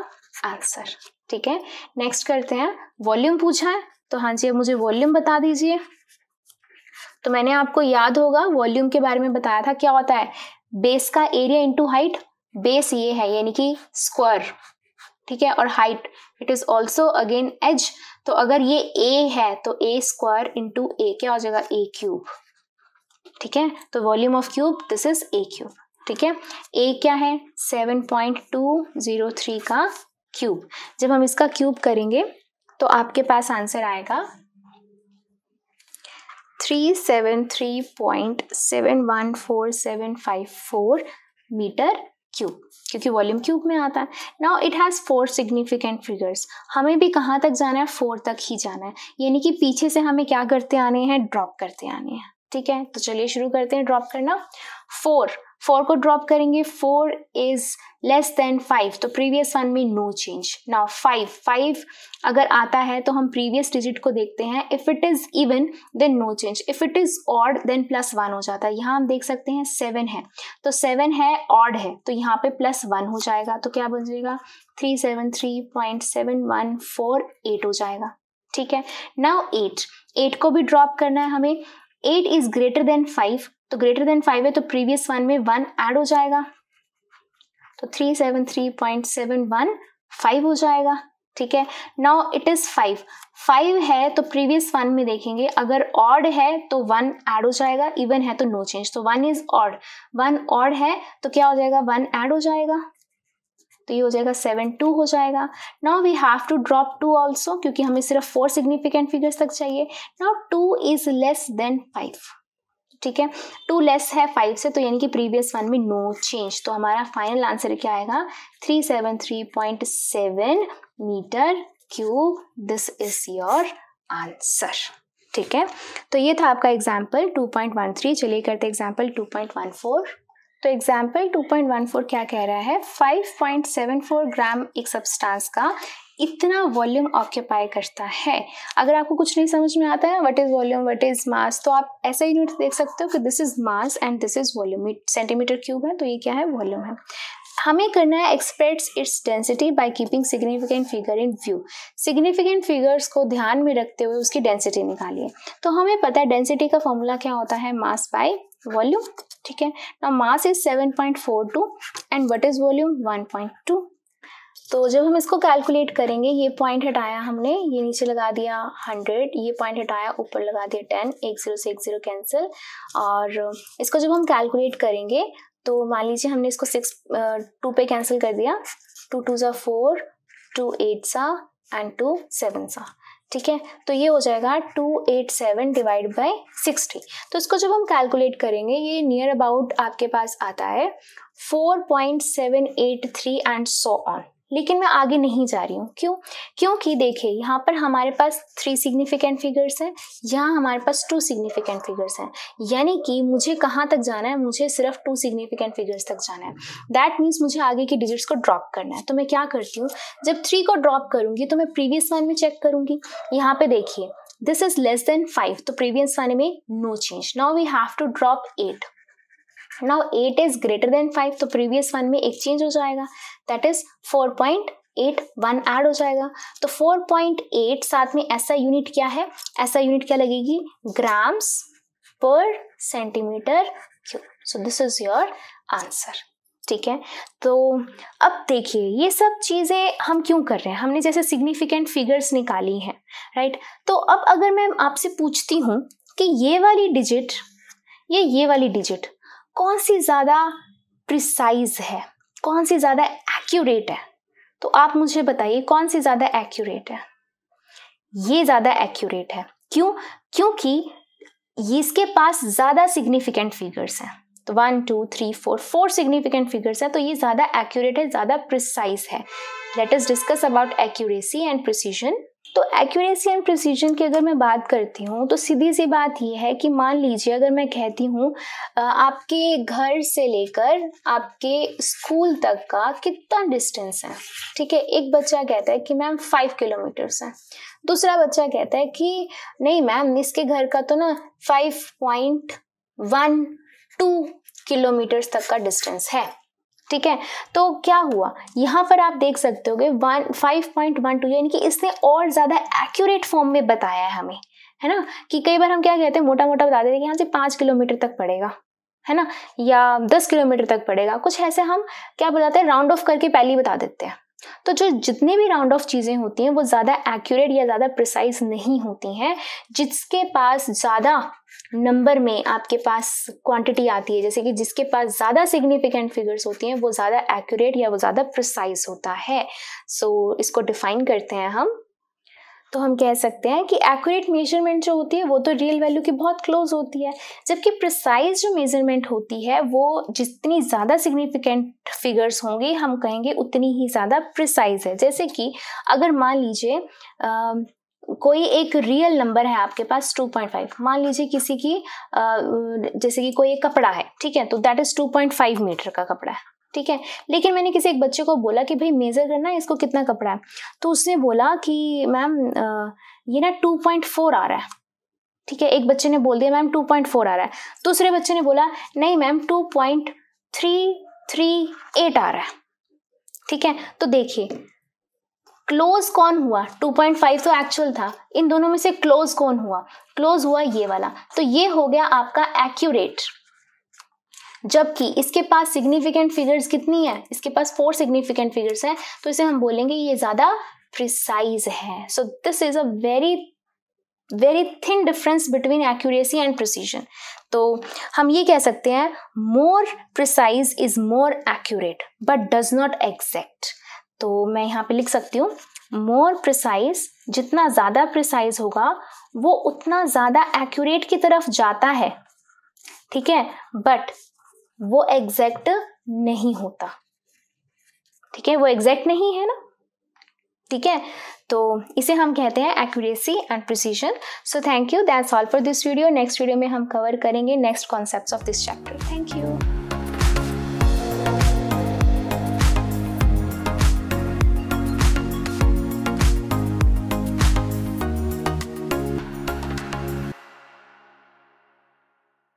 आंसर, ठीक है। नेक्स्ट करते हैं, वॉल्यूम पूछा है, तो हाँ जी अब मुझे वॉल्यूम बता दीजिए। तो मैंने आपको याद होगा वॉल्यूम के बारे में बताया था, क्या होता है? बेस का एरिया इनटू हाइट। बेस ये है यानी कि स्क्वायर, ठीक है, और height it is also again edge. तो अगर ये ए है तो ए स्क्वायर इनटू ए क्या हो जाएगा? ए क्यूब, ठीक है। तो volume of cube this is a cube, ठीक है। ए क्या है? 7.203 का क्यूब। जब हम इसका क्यूब करेंगे तो आपके पास आंसर आएगा 373.714754 मीटर क्यूब, क्योंकि वॉल्यूम क्यूब में आता है। Now it has 4 significant figures. हमें भी कहाँ तक जाना है? 4 तक ही जाना है, यानी कि पीछे से हमें क्या करते आने हैं? ड्रॉप करते आने हैं, ठीक है। तो चलिए शुरू करते हैं ड्रॉप करना। 4 4 को ड्रॉप करेंगे, 4 इज लेस देन 5, तो प्रीवियस वन में नो चेंज. नाउ 5 अगर आता है तो हम प्रीवियस डिजिट को देखते हैं. If it is even then no change, if it is odd then plus 1 हो जाता है. यहाँ हम देख सकते हैं 7 है, तो 7 है ऑड है तो यहाँ पे प्लस 1 हो जाएगा, तो क्या बन जाएगा 373.7148 हो जाएगा. ठीक है. नाउ 8 को भी ड्रॉप करना है हमें. 8 इज ग्रेटर देन 5, तो ग्रेटर देन 5 है तो प्रीवियस वन में 1 ऐड हो जाएगा, तो 373.715 हो जाएगा. ठीक है. नाउ इट इज 5 है तो प्रीवियस वन में देखेंगे, अगर ऑड है तो 1 ऐड हो जाएगा, इवन है तो नो चेंज, तो 1 इज ऑड, 1 ऑड है तो क्या हो जाएगा 1 ऐड हो जाएगा, तो ये हो जाएगा 7 2 हो जाएगा. Now we have to drop 2 also, क्योंकि हमें सिर्फ 4 सिग्निफिकेंट फिगर्स तक चाहिए. Now 2 is less than 5. ठीक है. 2 लेस है 5 से, तो यानी कि प्रीवियस वन में नो चेंज, तो हमारा फाइनल आंसर क्या आएगा 373.7 metre cube. This is your answer. ठीक है. तो ये था आपका एग्जाम्पल 2.13. चलिए करते एग्जाम्पल 2.14. तो एग्जाम्पल 2.14 क्या कह रहा है, 5.74 ग्राम एक सब्सटेंस का इतना वॉल्यूम ऑक्यूपाई करता है. अगर आपको कुछ नहीं समझ में आता है what is volume what is mass, तो आप ऐसा यूनिट देख सकते हो कि this is mass and this is volume. Centimetre cube है तो ये क्या है वॉल्यूम है. हमें करना है express its density by keeping significant figure in view. Significant figures को ध्यान में रखते हुए उसकी डेंसिटी निकालिए. तो हमें पता है डेंसिटी का फॉर्मूला क्या होता है, मास बाय वॉल्यूम. ठीक है. Now mass is 7.42 and what is volume 1.2. तो जब हम इसको कैलकुलेट करेंगे, ये पॉइंट हटाया हमने, ये नीचे लगा दिया 100, ये पॉइंट हटाया ऊपर लगा दिया 10, 10 से 10 कैंसिल. और इसको जब हम कैलकुलेट करेंगे तो मान लीजिए हमने इसको 2 पे कैंसिल कर दिया, 2 2 सा 4, 2 8 सा एंड 2 7 सा. ठीक है. तो ये हो जाएगा 287 डिवाइड बाय 60. तो इसको जब हम कैलकुलेट करेंगे ये नियर अबाउट आपके पास आता है 4.783 एंड सो ऑन. लेकिन मैं आगे नहीं जा रही हूँ, क्योंकि देखिए यहाँ पर हमारे पास 3 सिग्निफिकेंट फिगर्स हैं, यहाँ हमारे पास 2 सिग्निफिकेंट फिगर्स हैं, यानी कि मुझे कहाँ तक जाना है, मुझे सिर्फ 2 सिग्निफिकेंट फिगर्स तक जाना है. दैट मीन्स मुझे आगे की डिजिट्स को ड्रॉप करना है. तो मैं क्या करती हूँ, जब 3 को ड्रॉप करूँगी तो मैं प्रीवियस वन में चेक करूँगी. यहाँ पे देखिए दिस इज लेस देन 5, तो प्रीवियस वन में no change. Now we have to drop 8. Now 8 is greater than 5, तो प्रीवियस वन में एक चेंज हो जाएगा, दैट इज 4.81 ऐड हो जाएगा. तो 4.8 साथ में ऐसा यूनिट क्या है, ऐसा यूनिट क्या लगेगी, ग्राम्स पर centimetre cube. So this is your answer. ठीक है. तो अब देखिए ये सब चीज़ें हम क्यों कर रहे हैं, हमने जैसे सिग्निफिकेंट फिगर्स निकाली हैं, राइट. तो अब अगर मैं आपसे पूछती हूँ कि ये वाली डिजिट कौन सी ज़्यादा प्रिसाइज है, कौन सी ज़्यादा एक्यूरेट है, तो आप मुझे बताइए कौन सी ज़्यादा एक्यूरेट है. ये ज़्यादा एक्यूरेट है, क्योंकि इसके पास ज़्यादा सिग्निफिकेंट फिगर्स हैं. तो 1 2 3 4 सिग्निफिकेंट फिगर्स हैं, तो ये ज़्यादा एक्यूरेट है, ज़्यादा प्रिसाइज है. Let us discuss about accuracy and precision. तो एक्यूरेसी एंड प्रिसीजन की अगर मैं बात करती हूँ तो सीधी सी बात ये है कि मान लीजिए अगर मैं कहती हूँ आपके घर से लेकर आपके स्कूल तक का कितना डिस्टेंस है. ठीक है. एक बच्चा कहता है कि मैम 5 किलोमीटर्स है, दूसरा बच्चा कहता है कि नहीं मैम इसके घर का तो ना 5.12 किलोमीटर्स तक का डिस्टेंस है. ठीक है. तो क्या हुआ, यहाँ पर आप देख सकते होगे 5.12 यानी कि इसने और ज़्यादा एक्यूरेट फॉर्म में बताया है हमें, है ना. कि कई बार हम क्या कहते हैं, मोटा मोटा बता देते हैं कि यहाँ से 5 किलोमीटर तक पड़ेगा, है ना, या 10 किलोमीटर तक पड़ेगा. कुछ ऐसे हम क्या बताते हैं, राउंड ऑफ करके पहले ही बता देते हैं. तो जो जितने भी राउंड ऑफ चीज़ें होती हैं वो ज़्यादा एक्यूरेट या ज़्यादा प्रिसाइज नहीं होती हैं. जिसके पास ज़्यादा नंबर में आपके पास क्वांटिटी आती है, जैसे कि जिसके पास ज़्यादा सिग्निफिकेंट फिगर्स होती हैं वो ज़्यादा एक्यूरेट या वो ज़्यादा प्रिसाइज होता है. सो इसको डिफाइन करते हैं हम, तो हम कह सकते हैं कि एक्यूरेट मेजरमेंट जो होती है वो तो रियल वैल्यू की बहुत क्लोज होती है, जबकि प्रिसाइज जो मेजरमेंट होती है वो जितनी ज़्यादा सिग्निफिकेंट फिगर्स होंगे हम कहेंगे उतनी ही ज़्यादा प्रिसाइज है. जैसे कि अगर मान लीजिए कोई एक रियल नंबर है आपके पास 2.5, मान लीजिए किसी की जैसे कि कोई एक कपड़ा है, ठीक है, तो दैट इज 2.5 मीटर का कपड़ा है, ठीक है। लेकिन मैंने किसी एक बच्चे को बोला कि भाई मेजर करना है इसको कितना कपड़ा है, तो उसने बोला कि मैम ये ना 2.4 आ रहा है, ठीक है। एक बच्चे ने बोल दिया मैम 2.4 आ रहा है, दूसरे बच्चे ने बोला नहीं मैम 2.338 आ रहा है, ठीक है। तो देखिए क्लोज कौन हुआ, 2.5 तो एक्चुअल था, इन दोनों में से क्लोज कौन हुआ, क्लोज हुआ ये वाला, तो ये हो गया आपका एक्यूरेट। जबकि इसके पास सिग्निफिकेंट फिगर्स कितनी है, इसके पास 4 सिग्निफिकेंट फिगर्स हैं, तो इसे हम बोलेंगे ये ज़्यादा प्रिसाइज है। So this is a very thin difference between accuracy and precision. तो हम ये कह सकते हैं more precise is more accurate but does not exact. तो मैं यहाँ पे लिख सकती हूँ मोर प्रिसाइज, जितना ज़्यादा प्रिसाइज होगा वो उतना ज़्यादा एक्यूरेट की तरफ जाता है, ठीक है, बट वो एग्जैक्ट नहीं होता, ठीक है, वो एग्जैक्ट नहीं है ना, ठीक है। तो इसे हम कहते हैं accuracy and precision. So thank you, that's all for this video. Next video में हम कवर करेंगे next concepts of this chapter. Thank you.